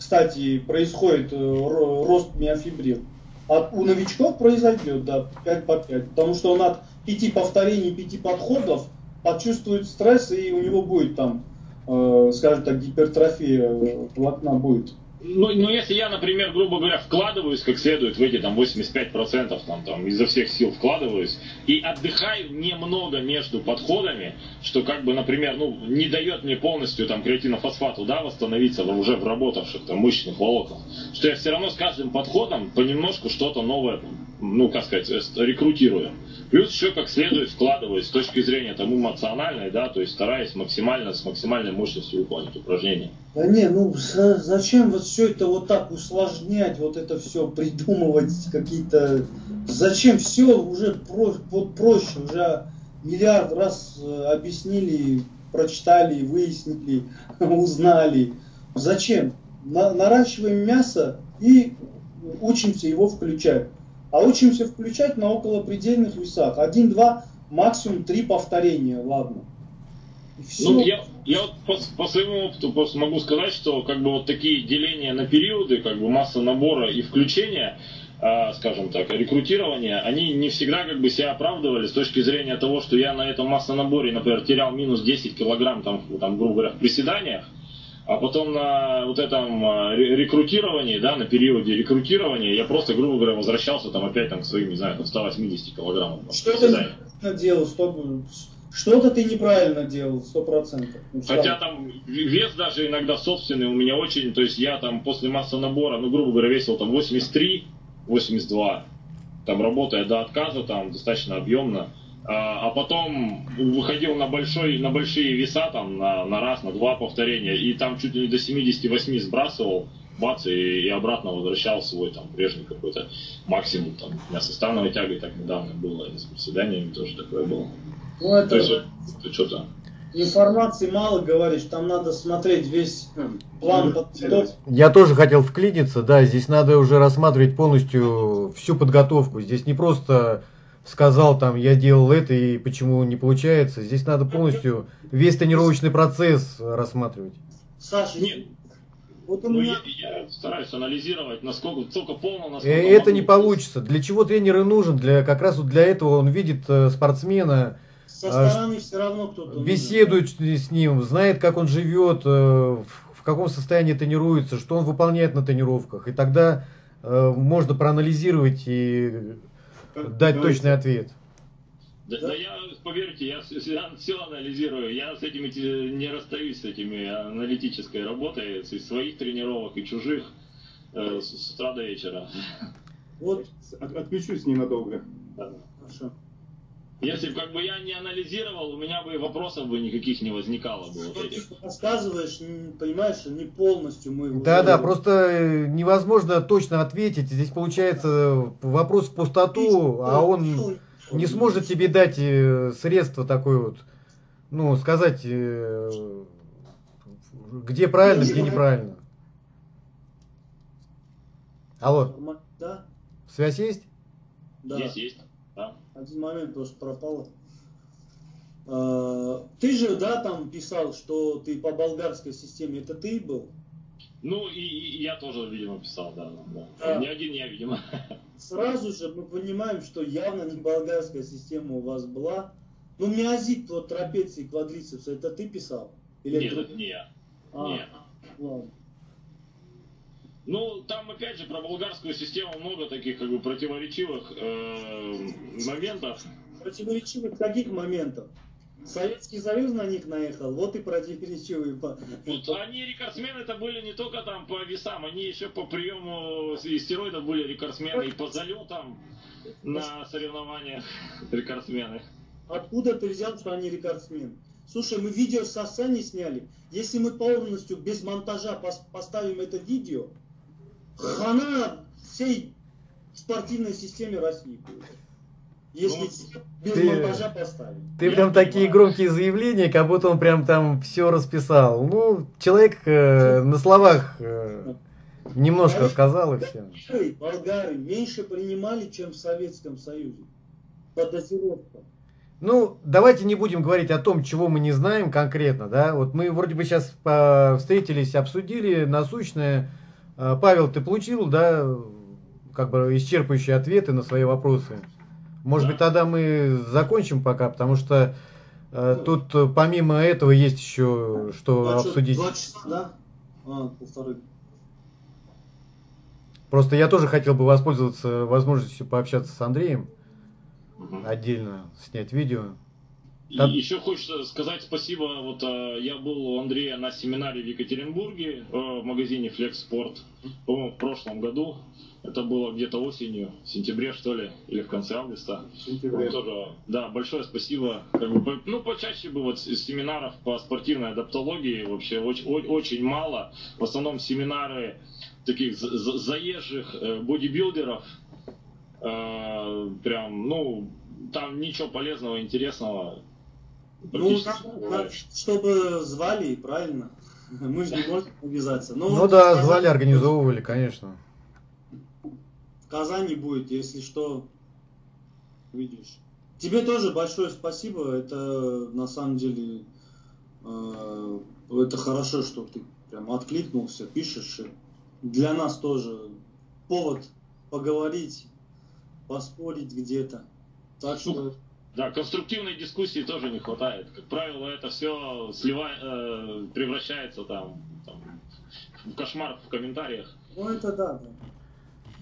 кстати, происходит рост миофибрил. А у новичков произойдет, да, 5 по 5, потому что он от 5 повторений, 5 подходов почувствует стресс, и у него будет там, скажем так, гипертрофия волокна будет. Ну, если я, например, грубо говоря, вкладываюсь как следует в эти там 85%, там изо всех сил вкладываюсь, и отдыхаю немного между подходами, что как бы, например, ну, не дает мне полностью там креатинофосфату, да, восстановиться уже в работавших там мышечных волокнах, что я все равно с каждым подходом понемножку что-то новое ну, как сказать, рекрутируем. Плюс еще как следует вкладываюсь с точки зрения там, эмоциональной, да, то есть стараюсь максимально, с максимальной мощностью выполнять упражнения. Да не, ну зачем вот все это вот так усложнять, вот это все придумывать какие-то... Зачем все уже проще, уже миллиард раз объяснили, прочитали, выяснили, узнали. Зачем? Наращиваем мясо и учимся его включать. А учимся включать на околопредельных весах. 1-2, максимум 3 повторения, ладно. Ну, я вот по своему опыту просто могу сказать, что как бы вот такие деления на периоды, как бы масса набора и включения, скажем так, рекрутирования, они не всегда как бы себя оправдывали с точки зрения того, что я на этом массонаборе, например, терял минус 10 килограмм, там, грубо говоря, в приседаниях, а потом на вот этом рекрутировании, да, на периоде рекрутирования я просто, грубо говоря, возвращался там опять там, к своим, не знаю, там, 180 килограммам. Что-то неправильно делал, что-то ты неправильно делал, 100%. Хотя там вес даже иногда собственный у меня очень, то есть я там после массонабора, ну, грубо говоря, весил там 83, 82, там работая до отказа, там достаточно объемно. А потом выходил на большие веса, там, на раз, на два повторения, и там чуть ли не до 78 сбрасывал, бац, и обратно возвращал свой там прежний какой-то максимум. Там, у меня со становой тягой так недавно было, и с приседаниями тоже такое было. Ну, это что-то. Информации мало, говоришь, там надо смотреть весь план подготовки. Я тоже хотел вклиниться, да, здесь надо уже рассматривать полностью всю подготовку. Здесь не просто... сказал там, я делал это и почему не получается. Здесь надо полностью весь тренировочный процесс рассматривать. Саша, нет. Вот он, ну, я стараюсь анализировать, насколько только полно, насколько это могу. Не получится. Для чего тренер и нужен? Для, как раз вот для этого он видит спортсмена. Со стороны все равно кто-то беседует с ним, знает, как он живет, в каком состоянии тренируется, что он выполняет на тренировках. И тогда можно проанализировать и... дать точный ответ. Да, я, поверьте, я все анализирую, я с этим не расстаюсь, с этими аналитической работой, из своих тренировок и чужих, с утра до вечера. Вот, отключусь ненадолго. Да. Хорошо. Если бы как бы я не анализировал, у меня бы вопросов бы никаких не возникало бы. Что ты рассказываешь, понимаешь, не полностью мы... Да, просто невозможно точно ответить. Здесь получается вопрос в пустоту, а он не сможет тебе дать средство такое вот, ну, сказать, где правильно, где неправильно. Алло. Да? Связь есть? Да. Есть. Один момент просто пропало. Ты же, да, там писал, что ты по болгарской системе, это ты был? Ну, и я тоже, видимо, писал, да. Не один я, видимо. Сразу же мы понимаем, что явно не болгарская система у вас была. Ну, миозит вот трапеции, квадрицепс, это ты писал? Или нет, это не я. Нет. Ладно. Ну, там, опять же, про болгарскую систему много таких, как бы, противоречивых моментов. Противоречивых каких моментов? Советский Союз на них наехал, вот и противоречивые. Вот они рекордсмены-то были не только там по весам, они еще по приему стероидов были рекордсмены, и по залетам на соревнованиях рекордсмены. Откуда ты взял, что они рекордсмены? Слушай, мы видео со сцены сняли, если мы полностью без монтажа поставим это видео, хана всей спортивной системе России будет. Если без монтажа поставим. Ты прям такие громкие заявления, как будто он прям там все расписал. Ну, человек на словах немножко сказал и все. Болгары меньше принимали, чем в Советском Союзе. По дозировкам. Ну, давайте не будем говорить о том, чего мы не знаем конкретно, да. Вот мы вроде бы сейчас встретились, обсудили насущное. Павел, ты получил, да, как бы исчерпывающие ответы на свои вопросы? Может быть, тогда мы закончим пока, потому что тут помимо этого есть еще что обсудить. 2 часа, да? Полторы. Просто я тоже хотел бы воспользоваться возможностью пообщаться с Андреем. Отдельно снять видео. Да. Еще хочется сказать спасибо. Вот я был у Андрея на семинаре в Екатеринбурге в магазине Flex Sport, по-моему, в прошлом году. Это было где-то осенью, в сентябре, что ли, или в конце августа. Тоже, да, большое спасибо. Как бы, ну, почаще бы вот семинаров по спортивной адаптологии вообще очень мало. В основном семинары таких заезжих бодибилдеров. Прям, ну, там ничего полезного, интересного. Ну, как, чтобы звали, и правильно. Мы же не можем обязаться. Ну да, звали, организовывали, конечно. Казани будет, если что, видишь. Тебе тоже большое спасибо. Это на самом деле это хорошо, что ты прям откликнулся, пишешь. Для нас тоже повод поговорить, поспорить где-то. Так что... Да, конструктивной дискуссии тоже не хватает. Как правило, это все превращается там в кошмар в комментариях. Ну это да, да.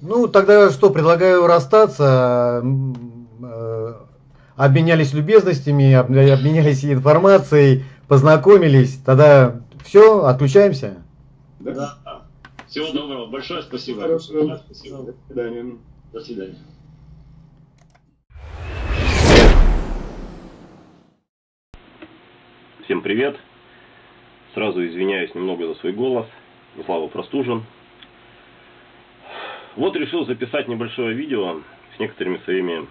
Ну, тогда что, предлагаю расстаться. Обменялись любезностями, обменялись информацией, познакомились. Тогда все, отключаемся. Да. Всего спасибо. Доброго. Большое спасибо. Хорошо. Спасибо. До свидания. До свидания. Всем привет. Сразу извиняюсь немного за свой голос. Слава простужен. Вот решил записать небольшое видео с некоторыми своими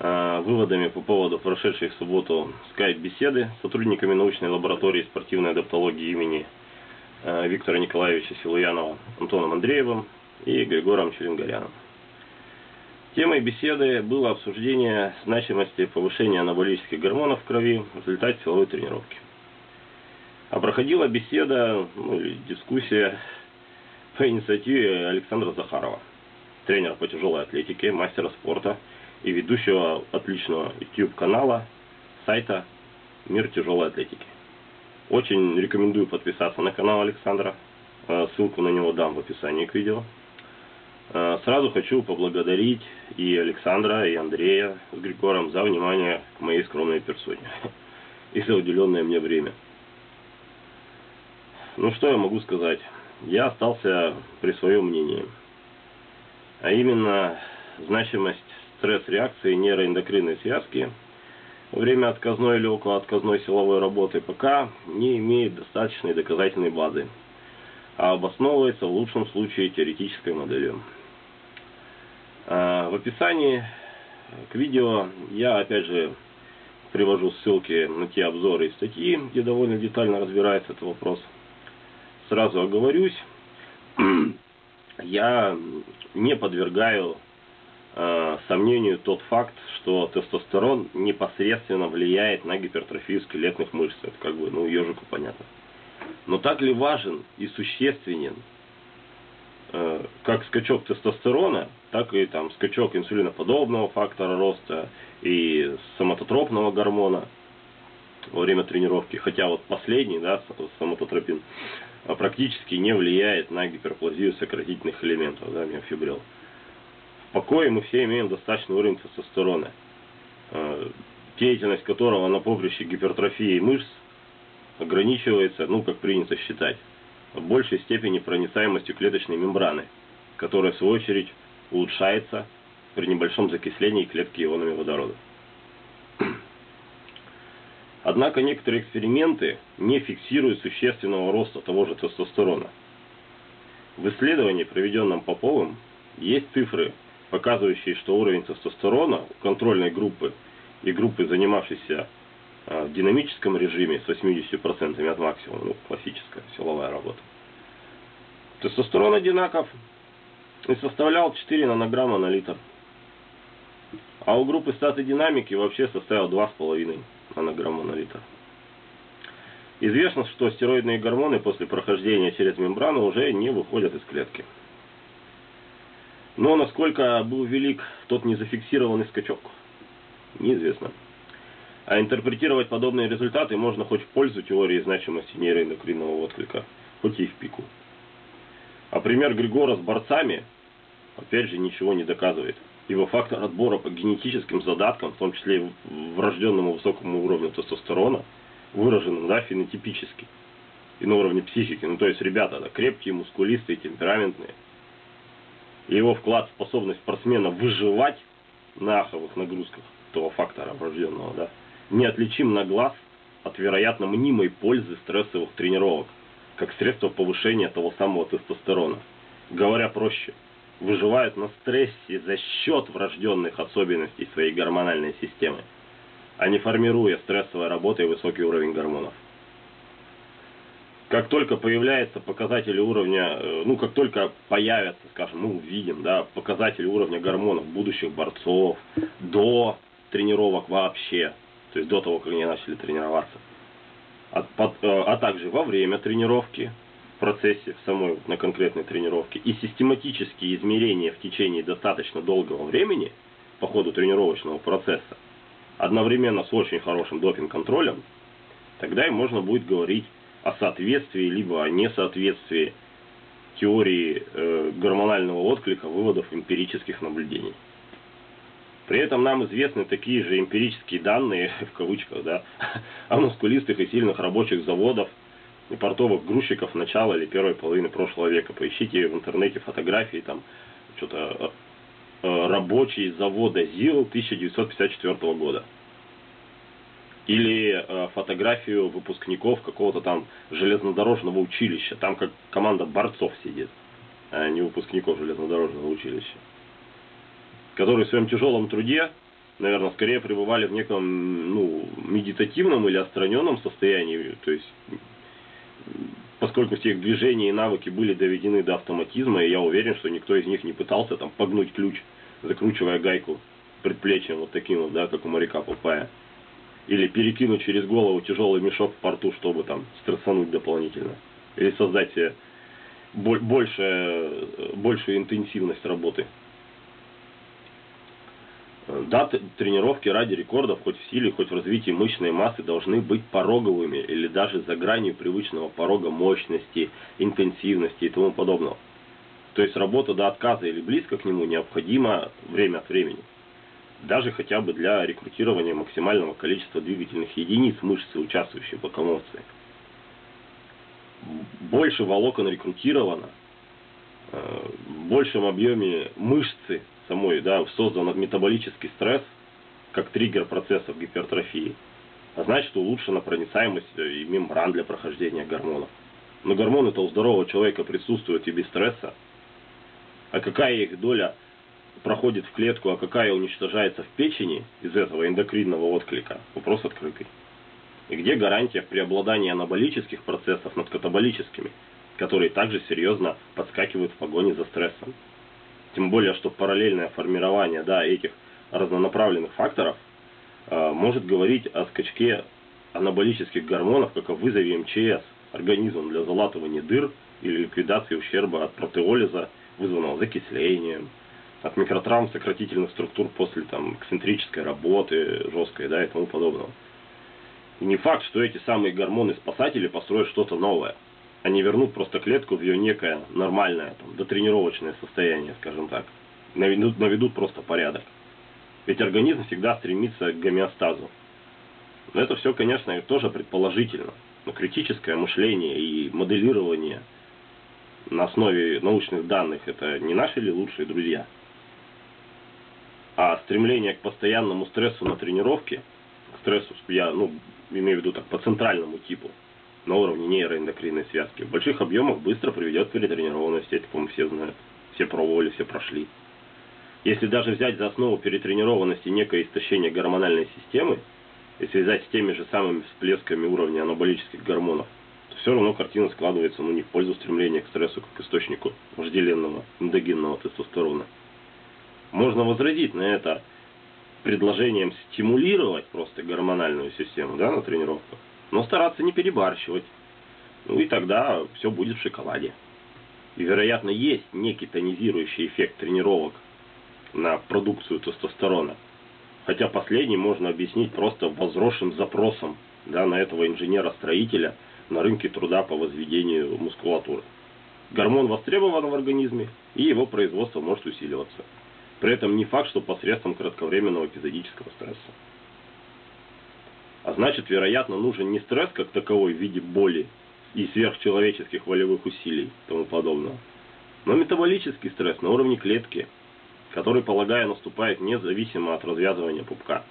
выводами по поводу прошедшей в субботу скайп-беседы с сотрудниками научной лаборатории спортивной адаптологии имени Виктора Николаевича Селуянова, Антоном Андреевым и Григорием Чилингаряном. Темой беседы было обсуждение значимости повышения анаболических гормонов в крови в результате силовой тренировки. А проходила беседа, ну, или дискуссия, по инициативе Александра Захарова, тренера по тяжелой атлетике, мастера спорта и ведущего отличного YouTube-канала, сайта «Мир тяжелой атлетики». Очень рекомендую подписаться на канал Александра. Ссылку на него дам в описании к видео. Сразу хочу поблагодарить и Александра, и Андрея с Григором за внимание к моей скромной персоне и за уделенное мне время. Ну что я могу сказать? Я остался при своем мнении, а именно значимость стресс-реакции нейроэндокринной связки во время отказной или околоотказной силовой работы пока не имеет достаточной доказательной базы, а обосновывается в лучшем случае теоретической моделью. В описании к видео я опять же привожу ссылки на те обзоры и статьи, где довольно детально разбирается этот вопрос. Сразу оговорюсь, я не подвергаю сомнению тот факт, что тестостерон непосредственно влияет на гипертрофию скелетных мышц. Это как бы, ну, ежику понятно. Но так ли важен и существенен как скачок тестостерона, так и там скачок инсулиноподобного фактора роста и соматотропного гормона во время тренировки, хотя вот последний, да, соматотропин, практически не влияет на гиперплазию сократительных элементов, да, миофибрилл. В покое мы все имеем достаточный уровень тестостерона, деятельность которого на поприще гипертрофии мышц ограничивается, ну, как принято считать, в большей степени проницаемостью клеточной мембраны, которая, в свою очередь, улучшается при небольшом закислении клетки ионами водорода. Однако некоторые эксперименты не фиксируют существенного роста того же тестостерона. В исследовании, проведенном Поповым, есть цифры, показывающие, что уровень тестостерона у контрольной группы и группы, занимавшейся в динамическом режиме с 80% от максимума, ну, классическая силовая работа, тестостерон одинаков и составлял 4 нанограмма на литр. А у группы статодинамики вообще составил 2,5 нанограмма на литр. Известно, что стероидные гормоны после прохождения через мембрану уже не выходят из клетки. Но насколько был велик тот незафиксированный скачок, неизвестно. А интерпретировать подобные результаты можно хоть в пользу теории значимости нейроэндокринного отклика, хоть и в пику. А пример Григора с борцами, опять же, ничего не доказывает. его фактор отбора по генетическим задаткам, в том числе и врожденному высокому уровню тестостерона, выраженным, да, фенотипически и на уровне психики. Ну, то есть ребята, да, крепкие, мускулистые, темпераментные. И его вклад в способность спортсмена выживать на аховых нагрузках этого фактора врожденного, да, неотличим на глаз от вероятно мнимой пользы стрессовых тренировок, как средство повышения того самого тестостерона. Говоря проще, выживают на стрессе за счет врожденных особенностей своей гормональной системы, а не формируя стрессовой работой высокий уровень гормонов. Как только появляются показатели уровня, ну, как только появятся, скажем, мы увидим, да, показатели уровня гормонов будущих борцов до тренировок вообще, то есть до того, как они начали тренироваться, а также во время тренировки, в процессе самой на конкретной тренировке, и систематические измерения в течение достаточно долгого времени по ходу тренировочного процесса, одновременно с очень хорошим допинг-контролем, тогда и можно будет говорить о соответствии либо о несоответствии теории гормонального отклика выводов эмпирических наблюдений. При этом нам известны такие же эмпирические данные, в кавычках, да, о мускулистых и сильных рабочих заводов и портовых грузчиков начала или первой половины прошлого века. Поищите в интернете фотографии, там что-то рабочие завода ЗИЛ 1954 года. Или фотографию выпускников какого-то там железнодорожного училища. Там как команда борцов сидит, а не выпускников железнодорожного училища. Которые в своем тяжелом труде, наверное, скорее пребывали в неком, ну, медитативном или отстраненном состоянии. То есть, поскольку все их движения и навыки были доведены до автоматизма, и я уверен, что никто из них не пытался там погнуть ключ, закручивая гайку предплечьем вот таким вот, да, как у моряка Попая. Или перекинуть через голову тяжелый мешок в порту, чтобы там стрессануть дополнительно. Или создать себе большую интенсивность работы. Да, тренировки ради рекордов, хоть в силе, хоть в развитии мышечной массы, должны быть пороговыми или даже за гранью привычного порога мощности, интенсивности и тому подобного. То есть работа до отказа или близко к нему необходима время от времени. Даже хотя бы для рекрутирования максимального количества двигательных единиц мышцы, участвующей в локомоции. Больше волокон рекрутировано, в большем объеме мышцы самой, да, создан метаболический стресс, как триггер процессов гипертрофии, а значит улучшена проницаемость и мембран для прохождения гормонов. Но гормоны-то у здорового человека присутствуют и без стресса. А какая их доля проходит в клетку, а какая уничтожается в печени из этого эндокринного отклика, вопрос открытый. И где гарантия преобладания анаболических процессов над катаболическими, которые также серьезно подскакивают в погоне за стрессом? Тем более, что параллельное формирование, да, этих разнонаправленных факторов может говорить о скачке анаболических гормонов, как о вызове МЧС организмом для залатывания дыр или ликвидации ущерба от протеолиза, вызванного закислением, от микротравм сократительных структур после там эксцентрической работы жесткой, да, и тому подобного. И не факт, что эти самые гормоны-спасатели построят что-то новое. Они вернут просто клетку в ее некое нормальное, там, дотренировочное состояние, скажем так. Наведут просто порядок. Ведь организм всегда стремится к гомеостазу. Но это все, конечно, тоже предположительно. Но критическое мышление и моделирование на основе научных данных — это не наши ли лучшие друзья? А стремление к постоянному стрессу на тренировке, к стрессу, я, ну, имею в виду так, по центральному типу, на уровне нейроэндокринной связки, в больших объемах быстро приведет к перетренированности. Это, по-моему, все знают, все пробовали, все прошли. Если даже взять за основу перетренированности некое истощение гормональной системы и связать с теми же самыми всплесками уровня анаболических гормонов, то все равно картина складывается, ну, не в пользу стремления к стрессу как источнику вожделенного эндогенного тестостерона. Можно возразить на это предложением стимулировать просто гормональную систему, да, на тренировках, но стараться не перебарщивать. Ну и тогда все будет в шоколаде. И, вероятно, есть некий тонизирующий эффект тренировок на продукцию тестостерона. Хотя последний можно объяснить просто возросшим запросом, да, на этого инженера-строителя на рынке труда по возведению мускулатуры. Гормон востребован в организме, и его производство может усиливаться. При этом не факт, что посредством кратковременного эпизодического стресса. А значит, вероятно, нужен не стресс как таковой в виде боли и сверхчеловеческих волевых усилий и тому подобного, но метаболический стресс на уровне клетки, который, полагаю, наступает независимо от развязывания пупка.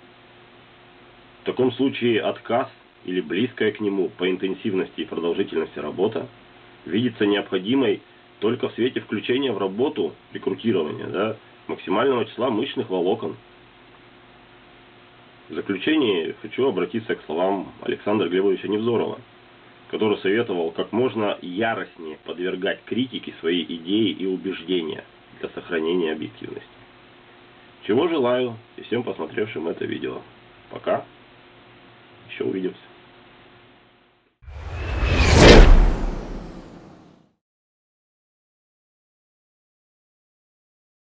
В таком случае отказ или близкая к нему по интенсивности и продолжительности работа видится необходимой только в свете включения в работу рекрутирования максимального числа мышечных волокон. В заключение хочу обратиться к словам Александра Глебовича Невзорова, который советовал как можно яростнее подвергать критике свои идеи и убеждения для сохранения объективности. Чего желаю и всем посмотревшим это видео. Пока. Еще увидимся.